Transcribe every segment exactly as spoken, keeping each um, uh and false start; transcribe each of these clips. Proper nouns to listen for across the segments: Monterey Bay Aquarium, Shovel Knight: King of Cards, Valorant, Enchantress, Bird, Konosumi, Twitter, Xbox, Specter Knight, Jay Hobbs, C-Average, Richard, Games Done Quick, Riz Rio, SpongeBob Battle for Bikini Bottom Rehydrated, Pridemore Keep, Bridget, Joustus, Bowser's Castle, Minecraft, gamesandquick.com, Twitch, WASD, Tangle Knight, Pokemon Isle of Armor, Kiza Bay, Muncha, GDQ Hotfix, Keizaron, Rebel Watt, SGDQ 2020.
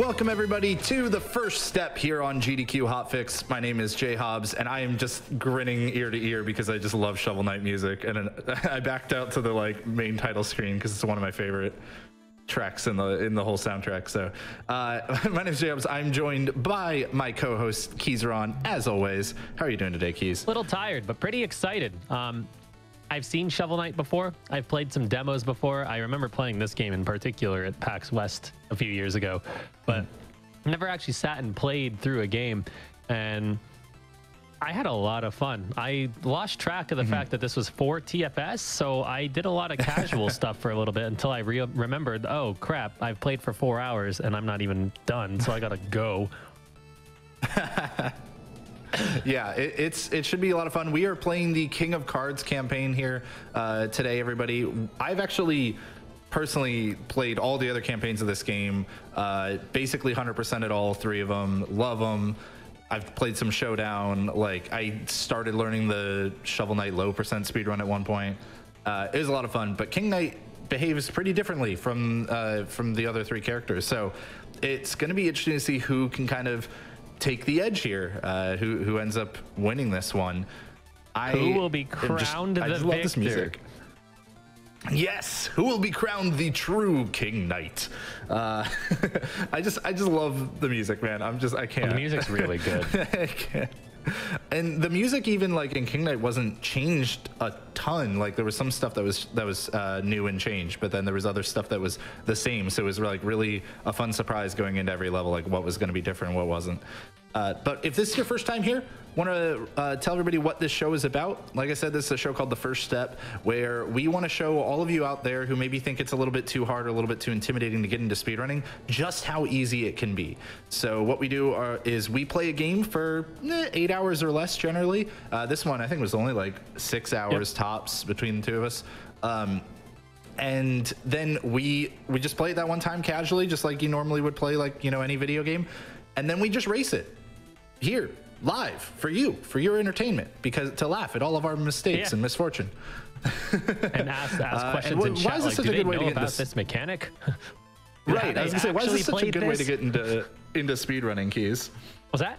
Welcome everybody to the first step here on G D Q Hotfix. My name is Jay Hobbs, and I am just grinning ear to ear because I just love Shovel Knight music. And I backed out to the like main title screen because it's one of my favorite tracks in the in the whole soundtrack. So uh, my name is Jay Hobbs. I'm joined by my co-host Keizaron, as always. How are you doing today, Keys? A little tired, but pretty excited. Um, I've seen Shovel Knight before. I've played some demos before. I remember playing this game in particular at PAX West a few years ago, but I never actually sat and played through a game, and I had a lot of fun. I lost track of the mm-hmm. fact that this was for T F S, so I did a lot of casual stuff for a little bit until I re remembered, oh crap, I've played for four hours and I'm not even done, so I gotta go. Yeah, it, it's it should be a lot of fun. We are playing the King of Cards campaign here uh, today, everybody. I've actually personally played all the other campaigns of this game, uh, basically one hundred percent at all three of them. Love them. I've played some Showdown. Like, I started learning the Shovel Knight low percent speedrun at one point. Uh, it was a lot of fun, but King Knight behaves pretty differently from uh, from the other three characters. So it's going to be interesting to see who can kind of take the edge here, uh, who, who ends up winning this one. I who will be crowned just, the I just victor. Love this music. Yes, who will be crowned the true King Knight? Uh, I just I just love the music, man. I'm just I can't. Well, the music's really good. I can't. And the music even like in King Knight wasn't changed a ton. Like there was some stuff that was that was uh, new and changed, but then there was other stuff that was the same. So it was like really a fun surprise going into every level, like what was going to be different and what wasn't. Uh, but if this is your first time here, want to uh, tell everybody what this show is about. Like I said, this is a show called The First Step, where we want to show all of you out there who maybe think it's a little bit too hard or a little bit too intimidating to get into speedrunning, just how easy it can be. So what we do are, is we play a game for eh, eight hours or less generally. Uh, this one I think was only like six hours yep. tops between the two of us. Um, and then we, we just play it that one time casually, just like you normally would play like, you know, any video game. And then we just race it. Here, live, for you, for your entertainment, because to laugh at all of our mistakes yeah. and misfortune. And ask, ask questions uh, and, and why chat, is this like, such a good way to get into this mechanic? Right, I was gonna say, why is this such a good this? way to get into, into speedrunning, Keys? What's that?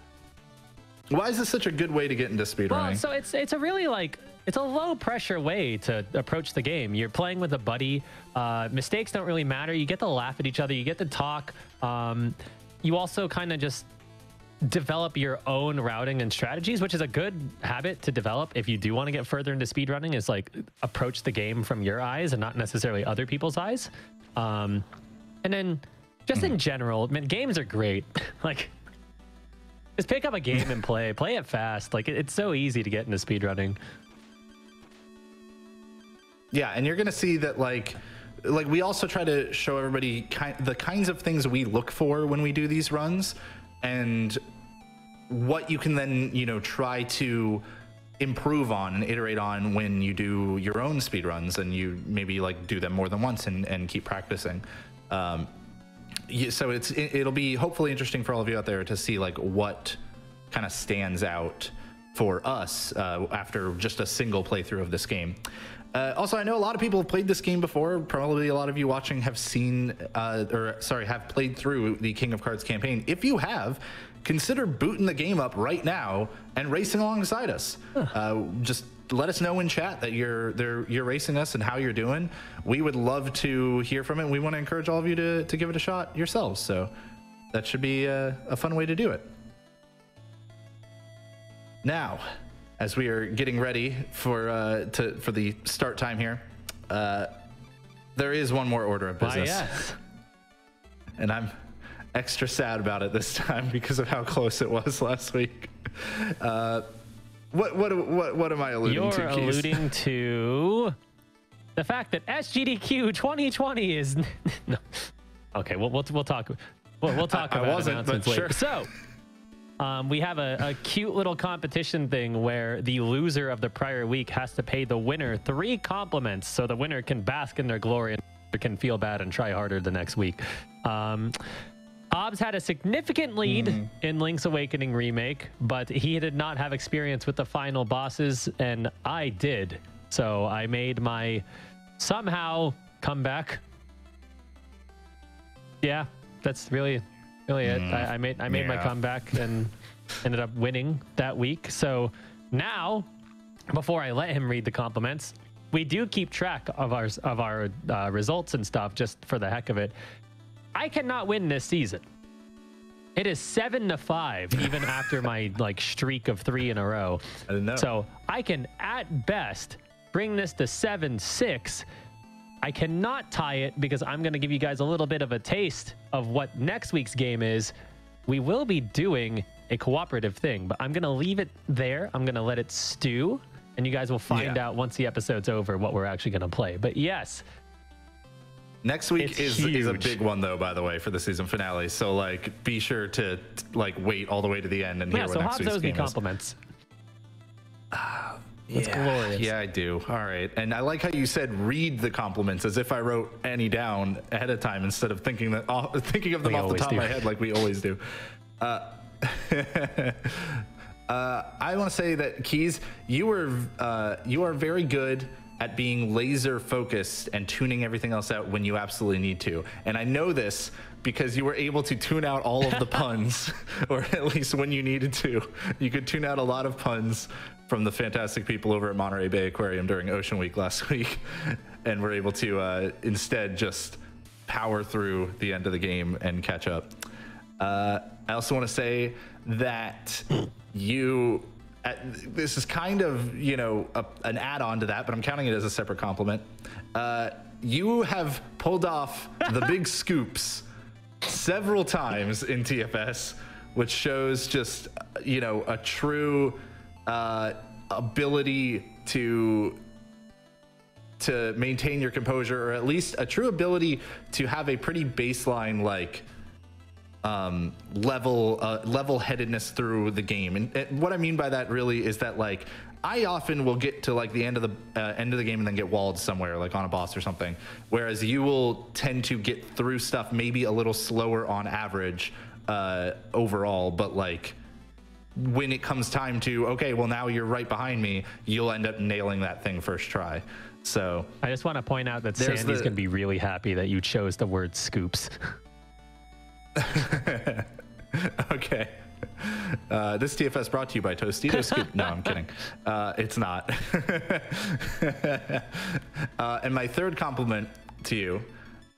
Why is this such a good way to get into speedrunning? Well, so it's, it's a really like, it's a low pressure way to approach the game. You're playing with a buddy, uh, mistakes don't really matter, you get to laugh at each other, you get to talk, um, you also kind of just develop your own routing and strategies, which is a good habit to develop if you do want to get further into speedrunning, is like approach the game from your eyes and not necessarily other people's eyes. Um, and then just in general, I mean, games are great. Like, just pick up a game and play, play it fast. Like, it, it's so easy to get into speedrunning. Yeah, and you're going to see that, like, like we also try to show everybody ki the kinds of things we look for when we do these runs, and what you can then, you know, try to improve on and iterate on when you do your own speedruns, and you maybe like do them more than once and, and keep practicing. Um, so it's, it, it'll be hopefully interesting for all of you out there to see like what kind of stands out for us uh, after just a single playthrough of this game. Uh, also, I know a lot of people have played this game before. Probably a lot of you watching have seen, uh, or sorry, have played through the King of Cards campaign. If you have, consider booting the game up right now and racing alongside us. Huh. Uh, just let us know in chat that you're there, you're racing us and how you're doing. We would love to hear from it. We want to encourage all of you to to give it a shot yourselves. So that should be a, a fun way to do it. Now, as we are getting ready for uh, to for the start time here, uh, there is one more order of business, ah, yes. and I'm extra sad about it this time because of how close it was last week. Uh, what what what what am I alluding You're to? You're alluding Keith? to the fact that S G D Q twenty twenty is no. Okay. We'll we'll, we'll talk. We'll, we'll talk I, about I wasn't, but later. Sure. So. Um, we have a, a cute little competition thing where the loser of the prior week has to pay the winner three compliments so the winner can bask in their glory and can feel bad and try harder the next week. Um, Hobbs had a significant lead mm. in Link's Awakening Remake, but he did not have experience with the final bosses, and I did. So I made my somehow comeback. Yeah, that's really... really it. Mm. I, I made I made yeah. my comeback and ended up winning that week. So now, before I let him read the compliments, we do keep track of our of our uh, results and stuff just for the heck of it. I cannot win this season. It is seven to five, even after my like streak of three in a row. I didn't know. So I can at best bring this to seven six. I cannot tie it because I'm going to give you guys a little bit of a taste of what next week's game is. We will be doing a cooperative thing, but I'm going to leave it there. I'm going to let it stew, and you guys will find yeah. out once the episode's over what we're actually going to play. But yes, next week is, is a big one, though, by the way, for the season finale. So like, be sure to like wait all the way to the end and yeah, hear so what next Hobbs week's owes game me compliments. Is. Uh, It's yeah. glorious. Yeah, I do. All right. And I like how you said read the compliments as if I wrote any down ahead of time instead of thinking that off, thinking of them we off the top do. of my head like we always do. Uh, uh, I want to say that, Keys, you were uh, you are very good at being laser focused and tuning everything else out when you absolutely need to. And I know this because you were able to tune out all of the puns, or at least when you needed to. You could tune out a lot of puns from the fantastic people over at Monterey Bay Aquarium during Ocean Week last week, and were able to uh, instead just power through the end of the game and catch up. Uh, I also want to say that you, Uh, this is kind of, you know, a, an add-on to that, but I'm counting it as a separate compliment. Uh, you have pulled off the big scoops several times in T F S, which shows just, you know, a true uh, ability to to maintain your composure, or at least a true ability to have a pretty baseline, like, um level uh, level-headedness through the game. And, and what I mean by that really is that, like, I often will get to like the end of the uh, end of the game and then get walled somewhere, like on a boss or something, whereas you will tend to get through stuff maybe a little slower on average uh overall, but like when it comes time to, okay, well now you're right behind me, you'll end up nailing that thing first try. So I just want to point out that Sandy's the... gonna be really happy that you chose the word scoops. Okay. Uh, this T F S brought to you by Tostitos Scoop. No, I'm kidding. Uh, it's not. uh, and my third compliment to you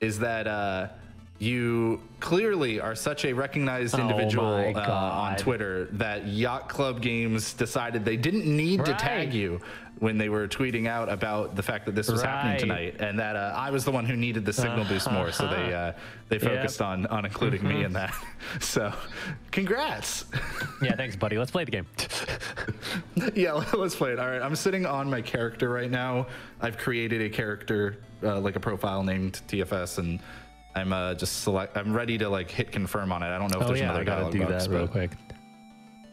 is that uh, you clearly are such a recognized individual oh uh, on Twitter that Yacht Club Games decided they didn't need right. to tag you when they were tweeting out about the fact that this was right. happening tonight, and that uh, I was the one who needed the signal uh, boost more, uh, so they uh, they focused yep. on on including mm-hmm. me in that. So, congrats. Yeah, thanks, buddy. Let's play the game. Yeah, let's play it. All right, I'm sitting on my character right now. I've created a character, uh, like a profile named T F S, and I'm uh, just select. I'm ready to like hit confirm on it. I don't know if oh, there's yeah, another I gotta dialogue do box, that but... real quick.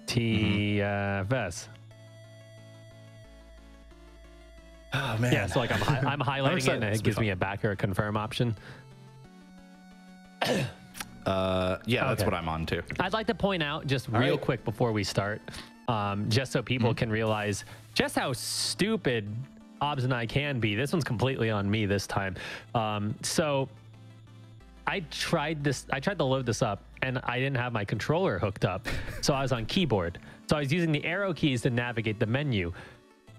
T F S. Mm-hmm. Oh man. Yeah, so like I'm, hi I'm highlighting I'm it, and it gives fun. me a back or a confirm option. Uh, yeah, okay. That's what I'm on too. I'd like to point out just All real right. quick before we start, um, just so people mm-hmm. can realize just how stupid Hobbs and I can be. This one's completely on me this time. Um, so I tried this. I tried to load this up, and I didn't have my controller hooked up, so I was on keyboard. So I was using the arrow keys to navigate the menu.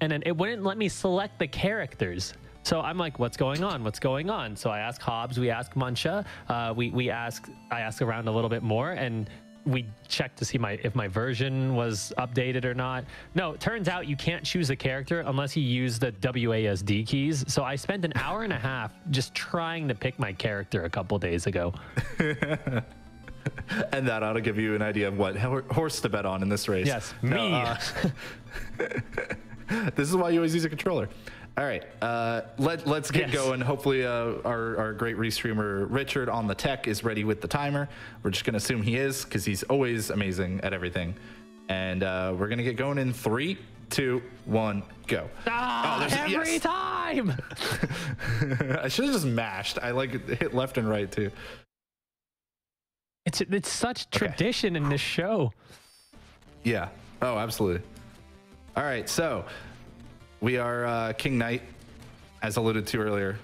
And then it wouldn't let me select the characters. So I'm like, what's going on? What's going on? So I ask Hobbs, we ask Muncha, uh, we, we ask, I ask around a little bit more, and we check to see my if my version was updated or not. No, it turns out you can't choose a character unless you use the W A S D keys. So I spent an hour and a half just trying to pick my character a couple days ago. And that ought to give you an idea of what horse to bet on in this race. Yes, no, me. Uh, This is why you always use a controller. All right, uh, let, let's get yes. going. Hopefully uh, our, our great restreamer Richard on the tech is ready with the timer. We're just going to assume he is because he's always amazing at everything. And uh, we're going to get going in three, two, one, go. Ah, oh, every a, yes. time! I should have just mashed. I like hit left and right too. It's, it's such okay. tradition in this show. Yeah, oh, absolutely. All right, so we are uh, King Knight, as alluded to earlier.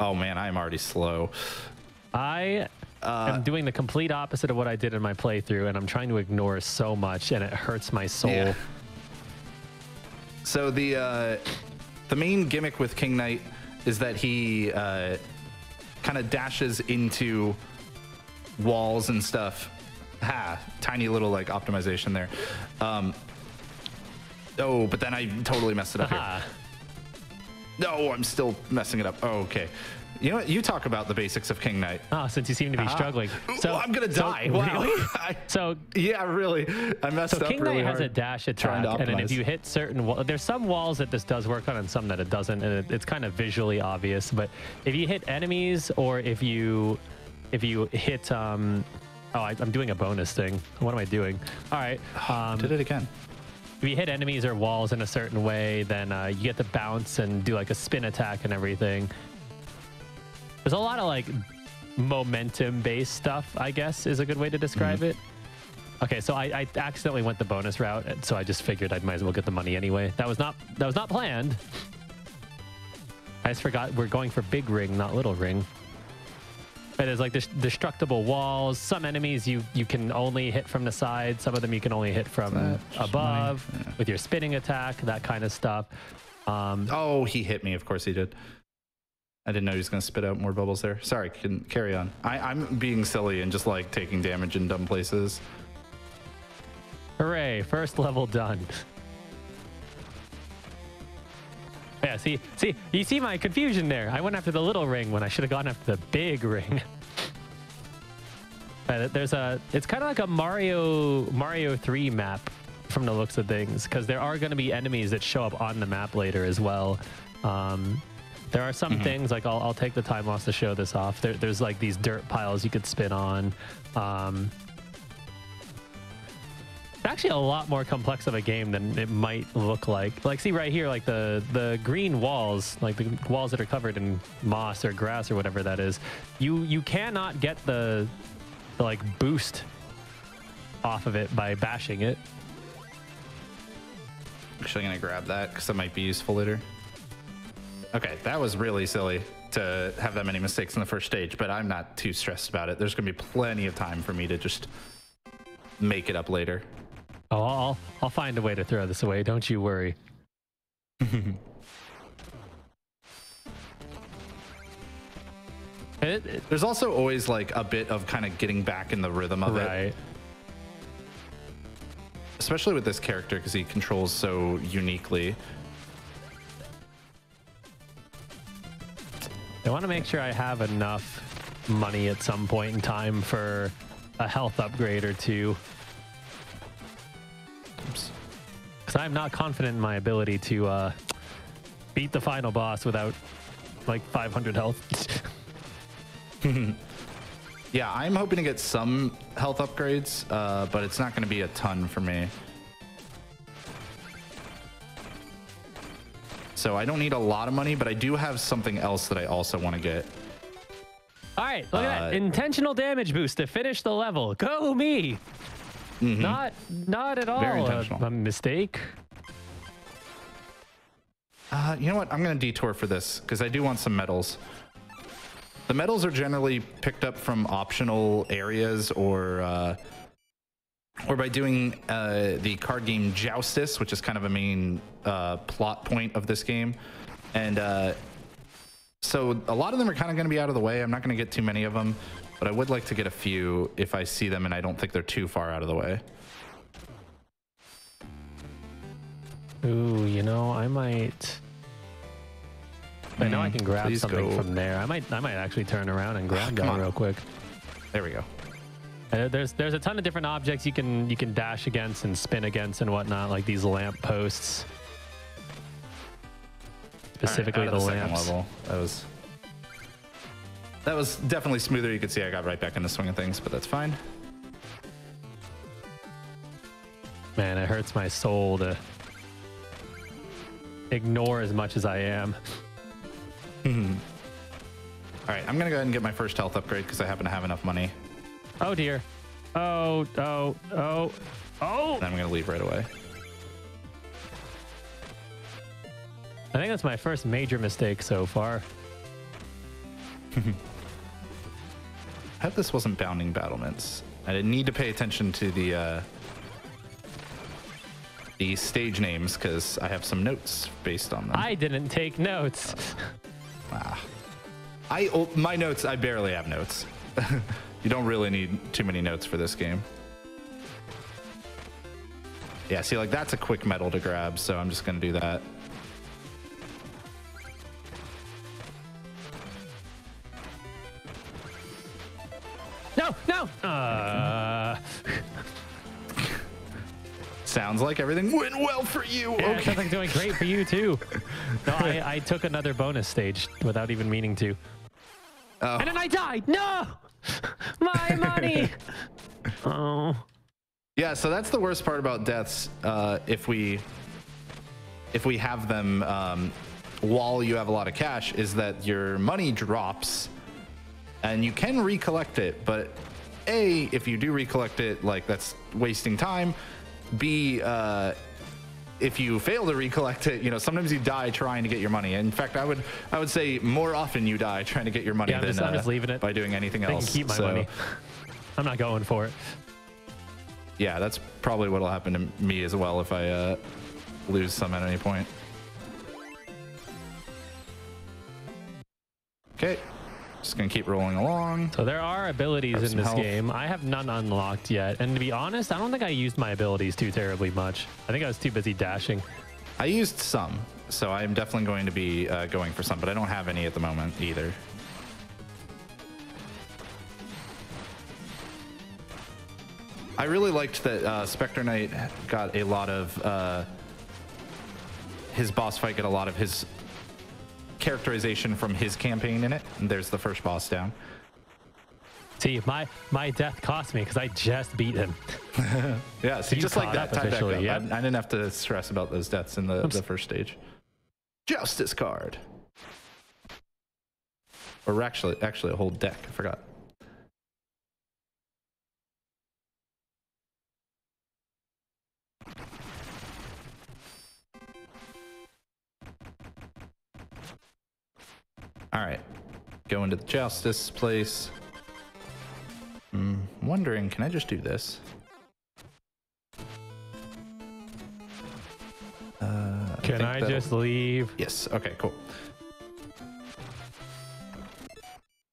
Oh man, I am already slow. I Uh, I'm doing the complete opposite of what I did in my playthrough, and I'm trying to ignore so much, and it hurts my soul. Yeah. So the uh, the main gimmick with King Knight is that he uh, kind of dashes into walls and stuff. Ha! Tiny little like optimization there. Um, oh, but then I totally messed it up here. No, I'm still messing it up. Oh, okay. You know what? You talk about the basics of King Knight. Oh, since you seem to be ah. struggling. So, I'm going to die. So, wow. Really? I, so, yeah, really. I messed so up King really Knight hard. King Knight has a dash attack, and then if you hit certain walls, there's some walls that this does work on and some that it doesn't, and it, it's kind of visually obvious, but if you hit enemies or if you if you hit... Um, oh, I, I'm doing a bonus thing. What am I doing? All right. Um, Did it again. If you hit enemies or walls in a certain way, then uh, you get to bounce and do like a spin attack and everything. There's a lot of like momentum-based stuff, I guess, is a good way to describe mm-hmm. it. Okay, so I, I accidentally went the bonus route, so I just figured I might as well get the money anyway. That was not that was not planned. I just forgot we're going for big ring, not little ring. But there's like destructible walls. Some enemies you you can only hit from the side. Some of them you can only hit from that above yeah. with your spinning attack, that kind of stuff. Um, oh, he hit me. Of course he did. I didn't know he was going to spit out more bubbles there. Sorry, couldn't carry on. I, I'm being silly and just like taking damage in dumb places. Hooray, first level done. Yeah, see, see, you see my confusion there. I went after the little ring when I should have gone after the big ring. uh, there's a, it's kind of like a Mario Mario three map from the looks of things, because there are going to be enemies that show up on the map later as well. Um... There are some mm-hmm. things, like I'll, I'll take the time off to show this off. There, there's like these dirt piles you could spin on. Um, it's actually a lot more complex of a game than it might look like. Like, see right here, like the, the green walls, like the walls that are covered in moss or grass or whatever that is, you, you cannot get the, the like boost off of it by bashing it. Actually, I'm going to grab that because that might be useful later. Okay, that was really silly to have that many mistakes in the first stage, but I'm not too stressed about it. There's going to be plenty of time for me to just make it up later. Oh, I'll, I'll find a way to throw this away. Don't you worry. it, it, There's also always like a bit of kind of getting back in the rhythm of right. it. Especially with this character, because he controls so uniquely. I want to make sure I have enough money at some point in time for a health upgrade or two. Oops. Because I'm not confident in my ability to uh, beat the final boss without like five hundred health. Yeah, I'm hoping to get some health upgrades, uh, but it's not going to be a ton for me. So I don't need a lot of money, but I do have something else that I also want to get. All right, look uh, at that. Intentional damage boost to finish the level. Go me. Mm-hmm. Not not at all Very intentional. A, a mistake. Uh, you know what? I'm going to detour for this because I do want some medals. The medals are generally picked up from optional areas or uh, or by doing uh, the card game Joustus, which is kind of a main uh, plot point of this game. And uh, so a lot of them are kind of going to be out of the way. I'm not going to get too many of them, but I would like to get a few if I see them and I don't think they're too far out of the way. Ooh, you know, I might... I know mm, I can grab something go. from there. I might I might actually turn around and grab that real quick. There we go. Uh, there's there's a ton of different objects you can you can dash against and spin against and whatnot, like these lamp posts. Specifically right, the, the lamps. Level. That was that was definitely smoother. You could see I got right back in the swing of things, but that's fine. Man, it hurts my soul to ignore as much as I am. All right, I'm gonna go ahead and get my first health upgrade because I happen to have enough money. Oh dear. Oh, oh, oh, oh. And I'm going to leave right away. I think that's my first major mistake so far. I hope this wasn't bounding battlements. I didn't need to pay attention to the uh, the stage names because I have some notes based on them. I didn't take notes. Ah. I oh, my notes. I barely have notes. You don't really need too many notes for this game. Yeah, see, like that's a quick metal to grab, so I'm just gonna do that. No, no. Uh... Sounds like everything went well for you. Yeah, okay, everything's doing great for you too. No, I, I took another bonus stage without even meaning to, oh. And then I died. No, my money. Oh. Yeah, so that's the worst part about deaths. Uh, if we, if we have them um, while you have a lot of cash, is that your money drops, and you can recollect it. But A, if you do recollect it, like that's wasting time. B, uh, if you fail to recollect it, you know sometimes you die trying to get your money. In fact, I would I would say more often you die trying to get your money yeah, than I'm just, I'm uh, just leaving it. By doing anything else. I can keep my so, money. I'm not going for it. Yeah, that's probably what'll happen to me as well if I uh, lose some at any point. Okay, just gonna keep rolling along. So there are abilities in this health. game. I have none unlocked yet, and to be honest, I don't think I used my abilities too terribly much. I think I was too busy dashing. I used some, so I'm definitely going to be uh, going for some, but I don't have any at the moment either. I really liked that uh, Specter Knight got a lot of uh, his boss fight got a lot of his characterization from his campaign in it. And there's the first boss down. See, my my death cost me because I just beat him. Yeah, see, you just like that. Time back up. Yep. I, I didn't have to stress about those deaths in the, the first stage. Joustus card, or actually, actually a whole deck. I forgot. All right, go into the Joustus place. I'm wondering, can I just do this? Uh, can I, I just leave? Yes, okay, cool.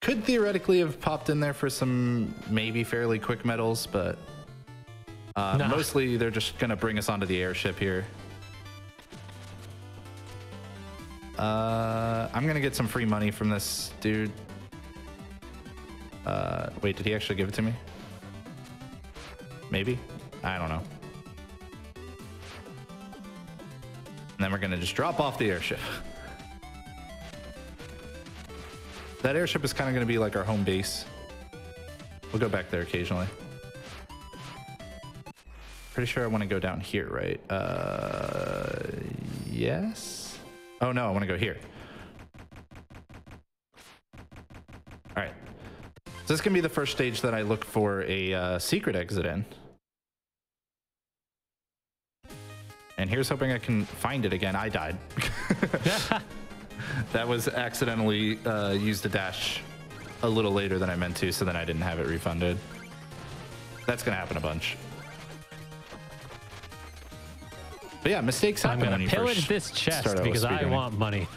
Could theoretically have popped in there for some maybe fairly quick medals, but uh, nah. Mostly they're just gonna bring us onto the airship here. Uh, I'm gonna get some free money from this dude. Uh, wait, did he actually give it to me? Maybe? I don't know. And then we're gonna just drop off the airship. That airship is kind of gonna be like our home base. We'll go back there occasionally. Pretty sure I want to go down here, right? Uh, yes? Oh no, I want to go here. All right. So this can be the first stage that I look for a uh, secret exit in. And here's hoping I can find it again. I died. That was accidentally uh, used a dash a little later than I meant to, so then I didn't have it refunded. That's going to happen a bunch. But yeah, mistakes happen. I'm gonna when you pillage first this chest because I want money.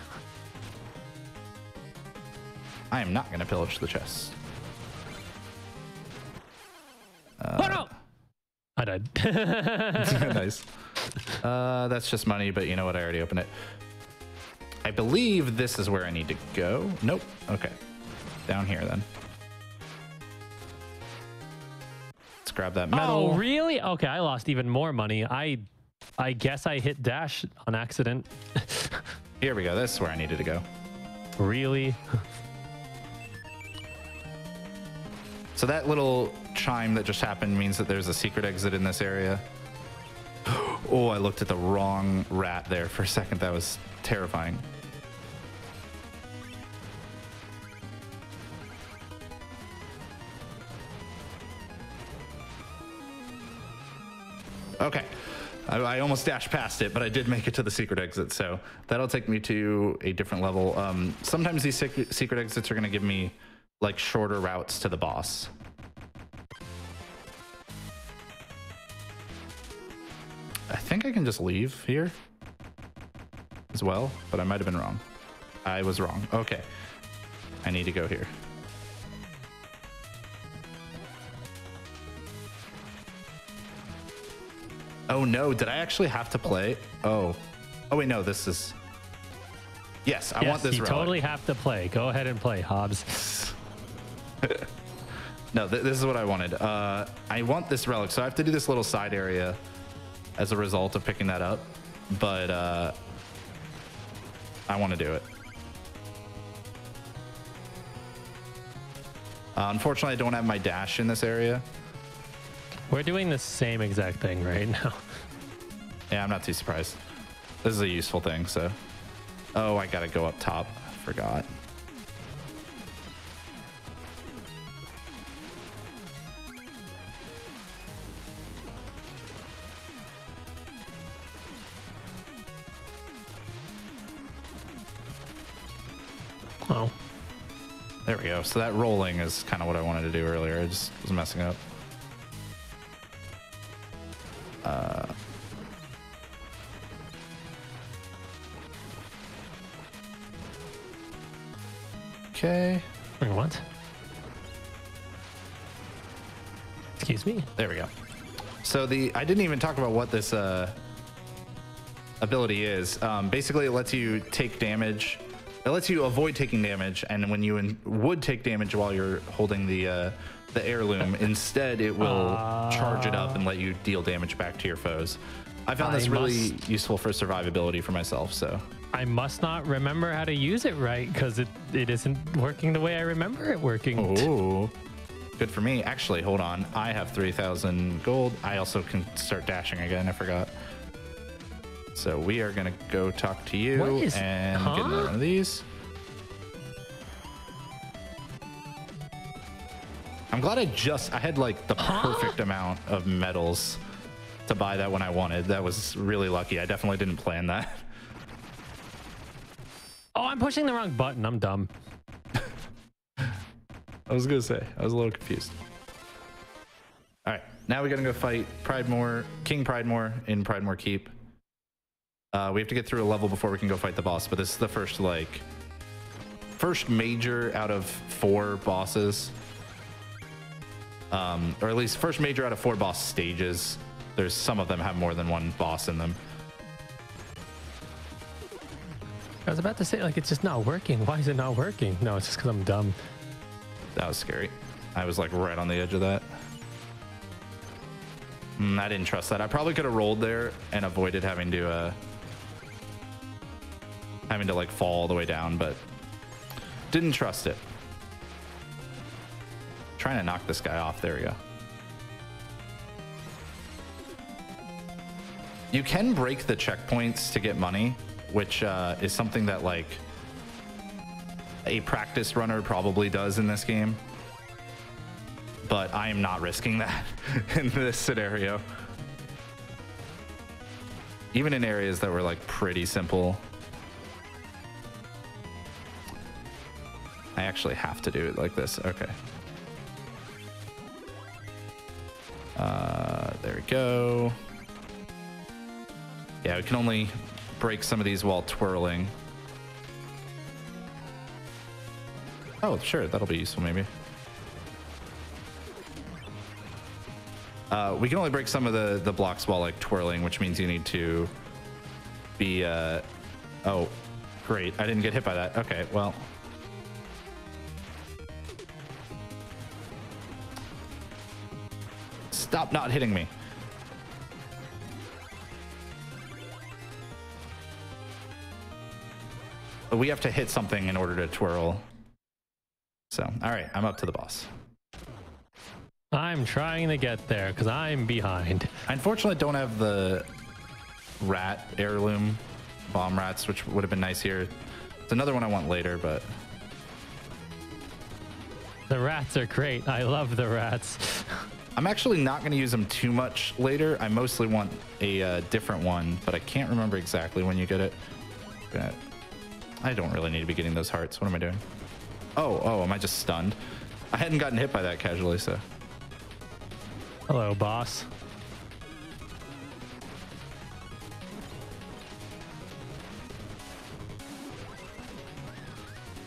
I am not gonna pillage the chest. Uh, oh no! I died. Nice. Uh, that's just money, but you know what? I already opened it. I believe this is where I need to go. Nope. Okay. Down here then. Let's grab that metal. Oh really? Okay, I lost even more money. I. I guess I hit dash on accident. Here we go. That's where I needed to go. Really? So that little chime that just happened means that there's a secret exit in this area. Oh, I looked at the wrong rat there for a second. That was terrifying. Okay. I almost dashed past it, but I did make it to the secret exit, so that'll take me to a different level. Um, sometimes these secret, secret exits are going to give me like shorter routes to the boss. I think I can just leave here as well, but I might have been wrong. I was wrong. Okay. I need to go here. Oh no, did I actually have to play? Oh. Oh wait, no, this is... Yes, I yes, want this you relic. Totally have to play. Go ahead and play, Hobbs. No, th this is what I wanted. Uh, I want this relic, so I have to do this little side area as a result of picking that up. But uh, I want to do it. Uh, unfortunately, I don't have my dash in this area. We're doing the same exact thing right now. Yeah, I'm not too surprised. This is a useful thing, so... Oh, I gotta go up top. I forgot. Oh. There we go. So that rolling is kind of what I wanted to do earlier. I just was messing up. Uh... Okay. What? Excuse me. There we go. So the I didn't even talk about what this uh, ability is. Um, basically, it lets you take damage. It lets you avoid taking damage, and when you in, would take damage while you're holding the uh, the heirloom, instead it will uh, charge it up and let you deal damage back to your foes. I found I this really must... useful for survivability for myself. So. I must not remember how to use it right because it, it isn't working the way I remember it working. Oh, good for me. Actually, hold on. I have three thousand gold. I also can start dashing again. I forgot. So we are going to go talk to you is, and huh? get another one of these. I'm glad I just, I had like the huh? perfect amount of medals to buy that when I wanted. That was really lucky. I definitely didn't plan that. Oh, I'm pushing the wrong button. I'm dumb. I was gonna say, I was a little confused. All right, now we're gonna go fight Pridemore, King Pridemore in Pridemore Keep. Uh, we have to get through a level before we can go fight the boss, but this is the first like, first major out of four bosses, um, or at least first major out of four boss stages. There's some of them have more than one boss in them. I was about to say, like, it's just not working. Why is it not working? No, it's just because I'm dumb. That was scary. I was, like, right on the edge of that. Mm, I didn't trust that. I probably could have rolled there and avoided having to, uh... having to, like, fall all the way down, but... didn't trust it. Trying to knock this guy off. There we go. You can break the checkpoints to get money, which uh, is something that like a practice runner probably does in this game. But I am not risking that in this scenario. Even in areas that were like pretty simple. I actually have to do it like this, okay. Uh, there we go. Yeah, we can only break some of these while twirling. Oh, sure, that'll be useful maybe. Uh, we can only break some of the, the blocks while like twirling, which means you need to be, uh, oh, great. I didn't get hit by that. Okay, well. Stop not hitting me. We have to hit something in order to twirl. So, all right, I'm up to the boss. I'm trying to get there because I'm behind. I unfortunately don't have the rat heirloom bomb rats, which would have been nice here. It's another one I want later, but. The rats are great. I love the rats. I'm actually not going to use them too much later. I mostly want a uh, different one, but I can't remember exactly when you get it. I don't really need to be getting those hearts. What am I doing? Oh, oh, am I just stunned? I hadn't gotten hit by that casually, so. Hello, boss.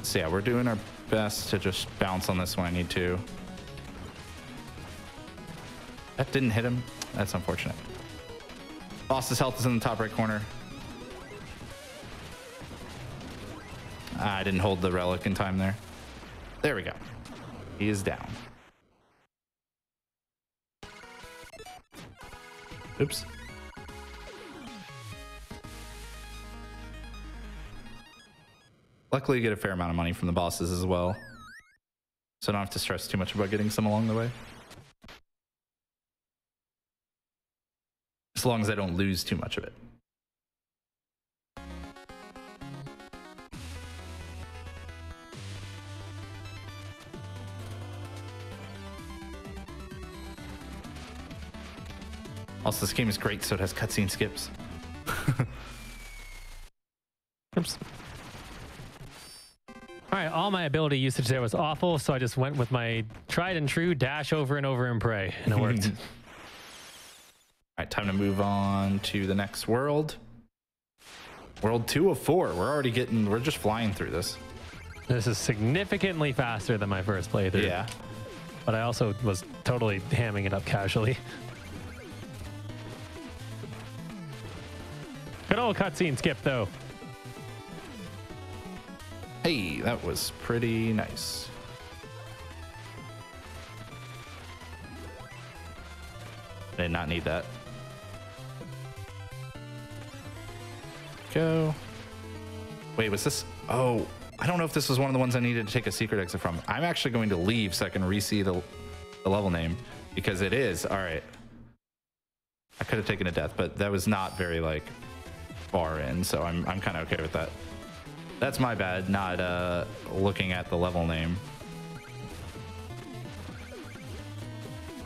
So yeah, we're doing our best to just bounce on this when I need to. That didn't hit him. That's unfortunate. Boss's health is in the top right corner. I didn't hold the relic in time there. There we go. He is down. Oops. Luckily, you get a fair amount of money from the bosses as well, so I don't have to stress too much about getting some along the way. As long as I don't lose too much of it. Also, this game is great, so it has cutscene skips. Oops. All right, all my ability usage there was awful, so I just went with my tried and true dash over and over and pray, and it worked. All right, time to move on to the next world. World two of four. We're already getting, we're just flying through this. This is significantly faster than my first playthrough. Yeah. But I also was totally hamming it up casually. Good old cutscene skip, though. Hey, that was pretty nice. I did not need that. Go. Wait, was this? Oh, I don't know if this was one of the ones I needed to take a secret exit from. I'm actually going to leave so I can re-see the, the level name, because it is. All right. I could have taken a death, but that was not very, like, far in, so I'm, I'm kind of okay with that. That's my bad, not uh, looking at the level name.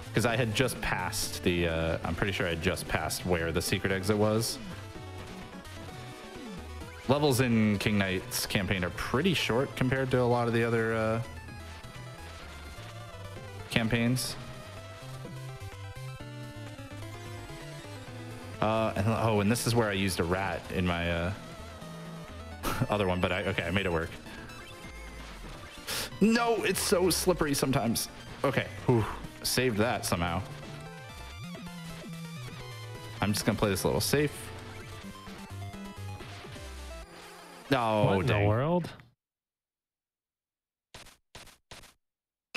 Because I had just passed the, uh, I'm pretty sure I had just passed where the secret exit was. Levels in King Knight's campaign are pretty short compared to a lot of the other uh, campaigns. Uh, and, oh, and this is where I used a rat in my uh, other one, but I, okay, I made it work. No, it's so slippery sometimes. Okay, whew, saved that somehow. I'm just gonna play this a little safe. No, what in dang. The world?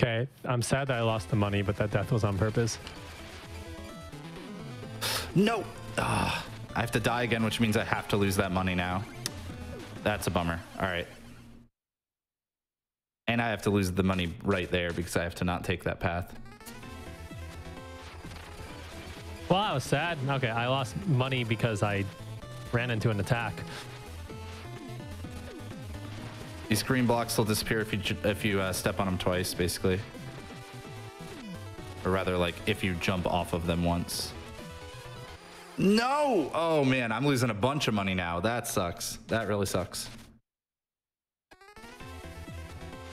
Okay, I'm sad that I lost the money, but that death was on purpose. No. Ugh. I have to die again, which means I have to lose that money now. That's a bummer. All right. And I have to lose the money right there because I have to not take that path. Well, I was sad. Okay, I lost money because I ran into an attack. These green blocks will disappear if you if you uh, step on them twice, basically. Or rather, like, if you jump off of them once. No! Oh man, I'm losing a bunch of money now. That sucks. That really sucks.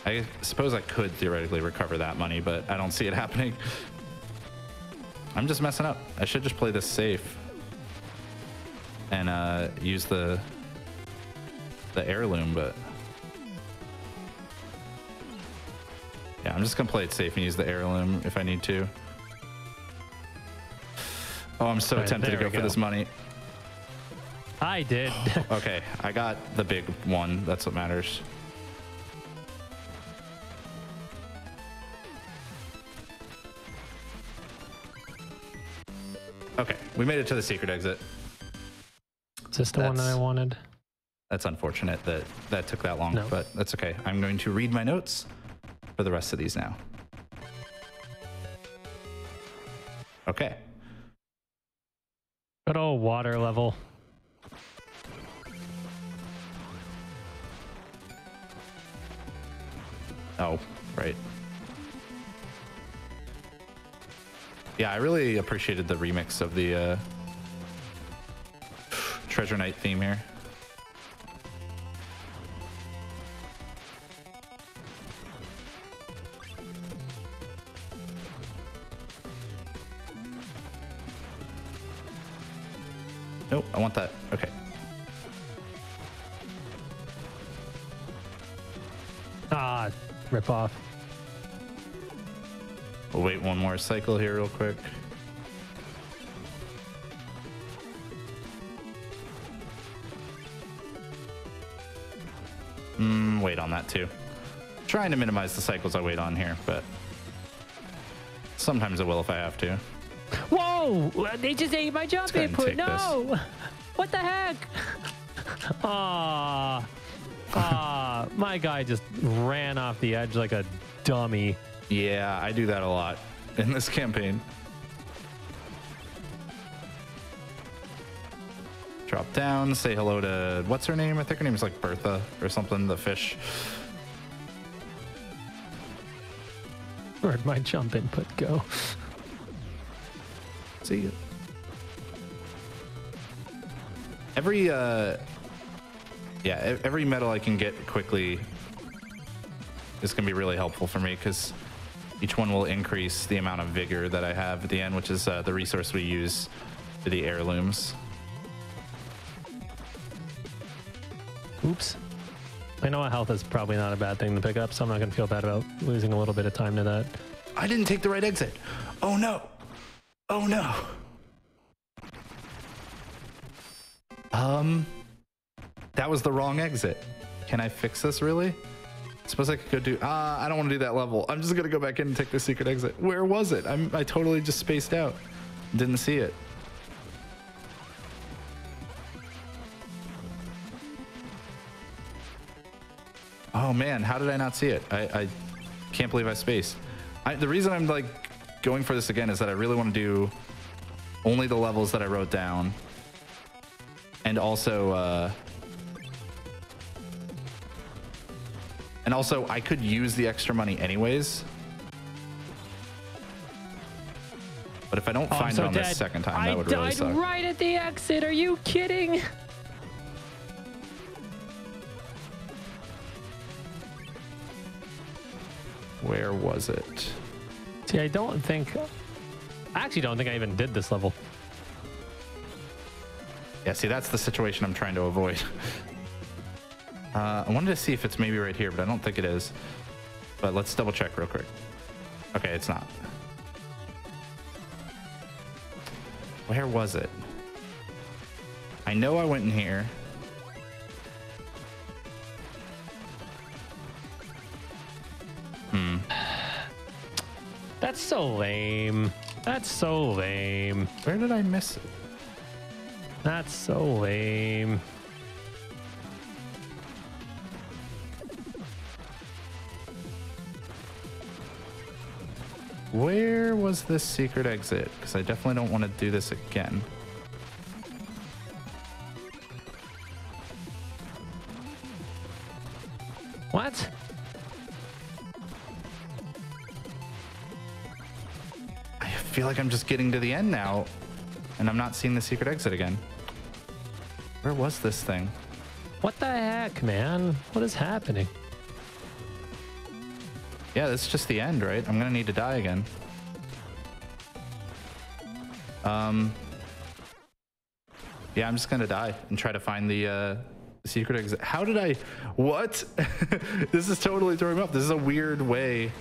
I suppose I could theoretically recover that money, but I don't see it happening. I'm just messing up. I should just play this safe and uh, use the the heirloom, but yeah, I'm just gonna play it safe and use the heirloom if I need to. Oh, I'm so right, tempted to go, go for this money. I did. Okay, I got the big one. That's what matters. Okay, we made it to the secret exit. Is this the that's, one that I wanted? That's unfortunate that that took that long, no. But that's okay. I'm going to read my notes for the rest of these now. Okay. Good old water level. Oh, right. Yeah, I really appreciated the remix of the uh, Treasure Knight theme here. Nope, I want that. Okay. Ah, rip off. We'll wait one more cycle here real quick. Mm, wait on that too. Trying to minimize the cycles I wait on here, but sometimes I will if I have to. Whoa! They just ate my jump input. No! This. What the heck? Ah, ah! My guy just ran off the edge like a dummy. Yeah, I do that a lot in this campaign. Drop down, say hello to, what's her name? I think her name is like Bertha or something, the fish. Where'd my jump input go? See ya. Every, uh, yeah, every medal I can get quickly is gonna be really helpful for me because each one will increase the amount of vigor that I have at the end, which is uh, the resource we use for the heirlooms. Oops. I know health is probably not a bad thing to pick up, so I'm not going to feel bad about losing a little bit of time to that. I didn't take the right exit. Oh no. Oh no. Um, that was the wrong exit. Can I fix this really? I suppose I could go do, ah, uh, I don't want to do that level. I'm just going to go back in and take the secret exit. Where was it? I'm, I totally just spaced out. Didn't see it. Oh man, how did I not see it? I, I can't believe I spaced. I, the reason I'm like going for this again is that I really want to do only the levels that I wrote down. And also, uh, and also I could use the extra money anyways. But if I don't oh, find so it on dead. This second time, I that would really suck. I died right at the exit, are you kidding? Where was it? See, I don't think... I actually don't think I even did this level. Yeah, see, that's the situation I'm trying to avoid. uh, I wanted to see if it's maybe right here, but I don't think it is. But let's double check real quick. Okay, it's not. Where was it? I know I went in here. Hmm. That's so lame. That's so lame. Where did I miss it? That's so lame. Where was this secret exit? Because I definitely don't want to do this again. What? I feel like I'm just getting to the end now and I'm not seeing the secret exit again. Where was this thing? What the heck, man? What is happening? Yeah, that's just the end, right? I'm gonna need to die again. Um, yeah, I'm just gonna die and try to find the uh, secret exit. How did I, what? This is totally throwing me off. This is a weird way.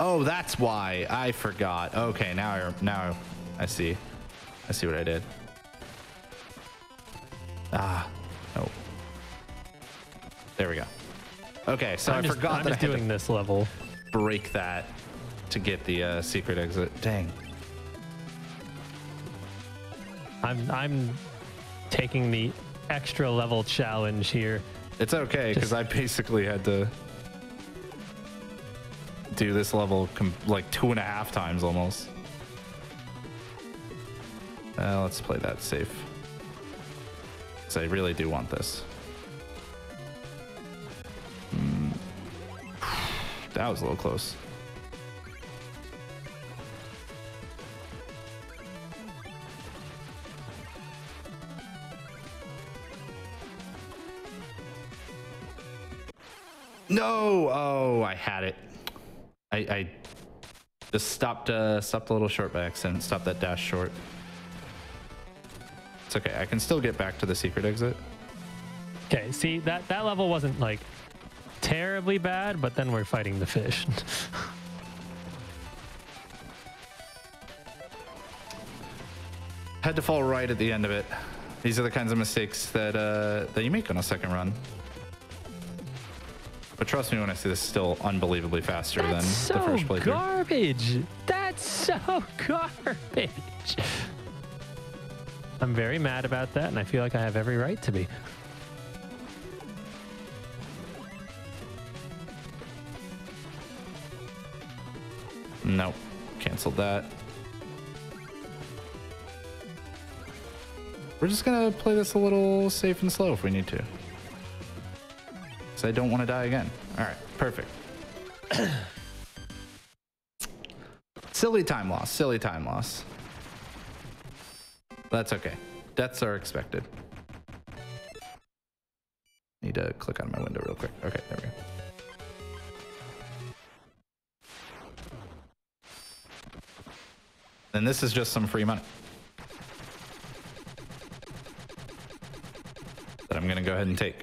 Oh, that's why I forgot. Okay, now I now I see, I see what I did. Ah, no. There we go. Okay, so I'm I just, forgot I'm that just I had doing to this level. Break that to get the uh, secret exit. Dang. I'm I'm taking the extra level challenge here. It's okay because just... I basically had to do this level like two and a half times almost. Uh, let's play that safe. Because I really do want this. Mm. That was a little close. No! Oh, I had it. I, I Just stopped, uh, stopped a little short by accident. Stopped that dash short. It's okay. I can still get back to the secret exit. Okay, see, that, that level wasn't, like, terribly bad, but then we're fighting the fish. Had to fall right at the end of it. These are the kinds of mistakes that, uh, that you make on a second run. But trust me when I say this is still unbelievably faster than the first playthrough. That's so garbage! That's so garbage! I'm very mad about that, and I feel like I have every right to be. Nope. Canceled that. We're just gonna play this a little safe and slow if we need to. Because I don't want to die again. Alright, perfect. Silly time loss. Silly time loss. That's okay. Deaths are expected. Need to click on my window real quick. Okay, there we go. And this is just some free money that I'm going to go ahead and take.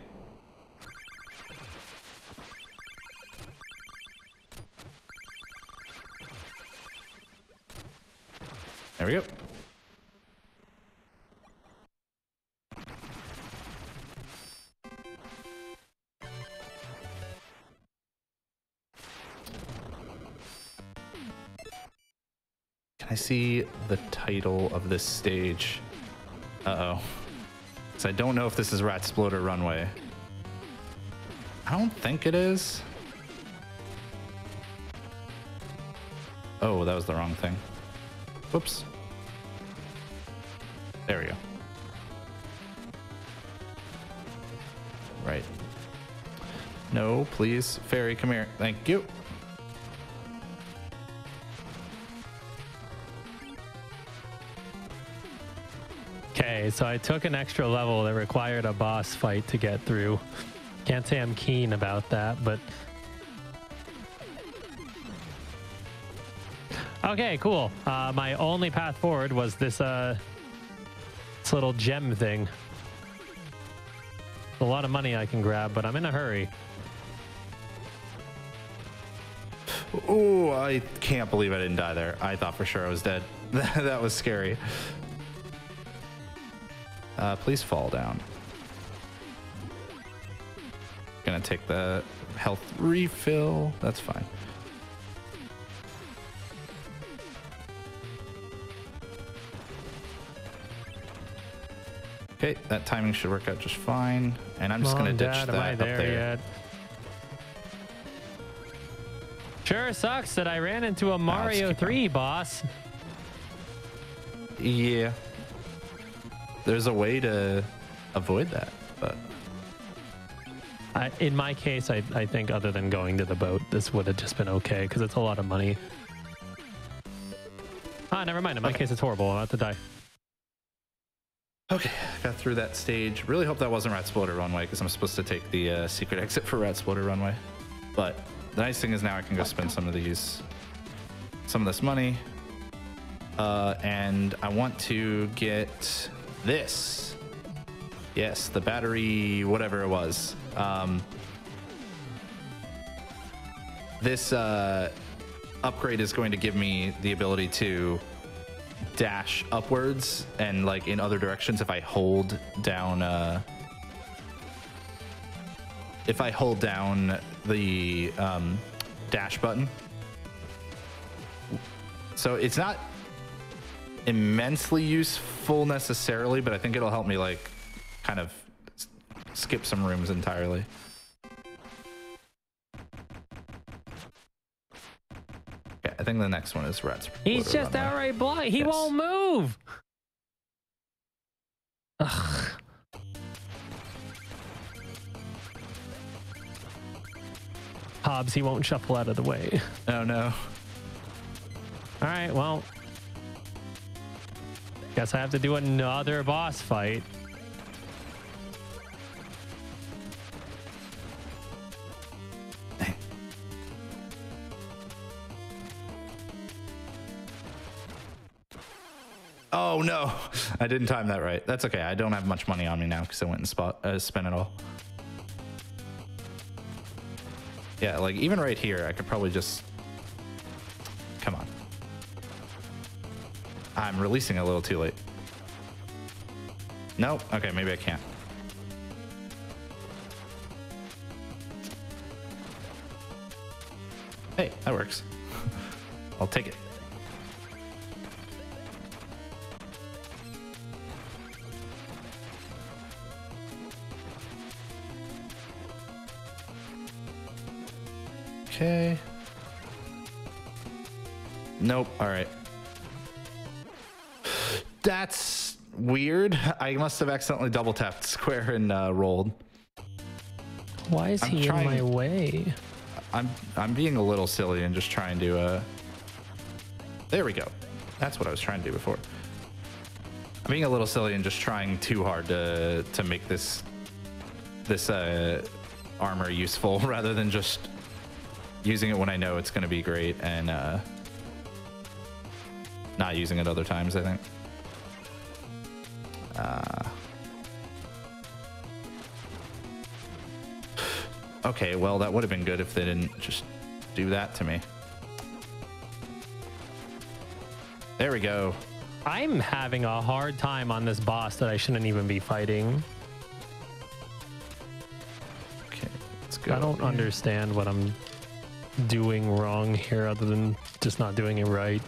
There we go. I see the title of this stage. Uh-oh. Because I don't know if this is Ratsploder Runway. I don't think it is. Oh, that was the wrong thing. Whoops. There we go. Right. No, please. Fairy, come here. Thank you. So I took an extra level that required a boss fight to get through. Can't say I'm keen about that, but... Okay, cool. Uh, my only path forward was this, uh, this little gem thing. A lot of money I can grab, but I'm in a hurry. Oh, I can't believe I didn't die there. I thought for sure I was dead. That was scary. Uh, please fall down. Gonna take the health refill. That's fine. Okay, that timing should work out just fine. And I'm just Mom, gonna ditch Dad, that am I up there. there. Yet? Sure sucks that I ran into a Mario three on. boss. Yeah. There's a way to avoid that, but I, in my case, I, I think other than going to the boat, this would have just been okay because it's a lot of money. Ah, never mind. In my okay. case, it's horrible. I'm about to die. Okay, got through that stage. Really hope that wasn't Ratsploder Runway because I'm supposed to take the uh, secret exit for Ratsploder Runway. But the nice thing is now I can go spend some of these, some of this money, uh, and I want to get. This, yes, the battery, whatever it was. Um, this uh, upgrade is going to give me the ability to dash upwards and like in other directions if I hold down. Uh, if I hold down the um, dash button, so it's not immensely useful necessarily, but I think it'll help me like kind of skip some rooms entirely. Okay, I think the next one is Rat's. He's just outright blind. He yes. won't move. Ugh. Hobbs, he won't shuffle out of the way. Oh no. All right, well. Guess I have to do another boss fight. Oh no, I didn't time that right. That's okay. I don't have much money on me now because I went and spot, uh, spent it all. Yeah, like even right here, I could probably just, come on. I'm releasing a little too late. Nope, okay, maybe I can't. Hey, that works. I'll take it. Okay. Nope, all right. That's weird. I must have accidentally double tapped square and uh, rolled. Why is I'm he trying... in my way? I'm I'm being a little silly and just trying to. Uh... There we go. That's what I was trying to do before. I'm being a little silly and just trying too hard to to make this this uh, armor useful rather than just using it when I know it's going to be great and uh, not using it other times. I think. Uh... Okay, well, that would have been good if they didn't just do that to me. There we go. I'm having a hard time on this boss that I shouldn't even be fighting. Okay, let's go. I don't here. understand what I'm doing wrong here other than just not doing it right.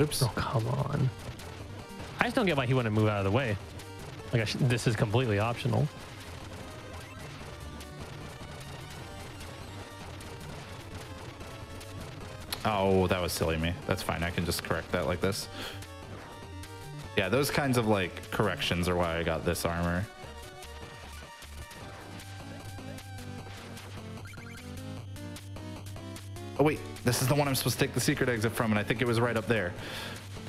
Oops. Oh, come on. I just don't get why he wouldn't move out of the way. Like, I sh this is completely optional. Oh, that was silly me. That's fine. I can just correct that like this. Yeah, those kinds of like corrections are why I got this armor. Oh wait, this is the one I'm supposed to take the secret exit from, and I think it was right up there.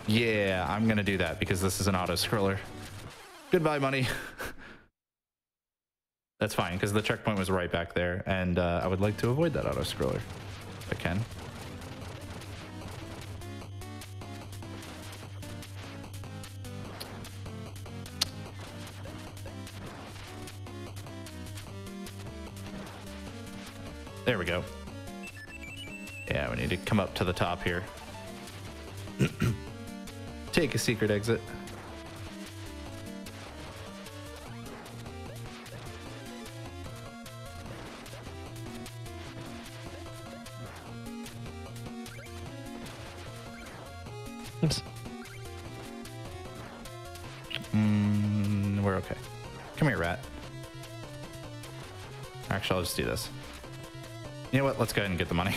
Yeah, I'm gonna do that because this is an auto scroller. Goodbye, money. That's fine because the checkpoint was right back there, and uh, I would like to avoid that auto scroller if I can. There we go. Yeah, we need to come up to the top here. Take a secret exit. Oops. Mm, we're okay. Come here, rat. Actually, I'll just do this. You know what? Let's go ahead and get the money.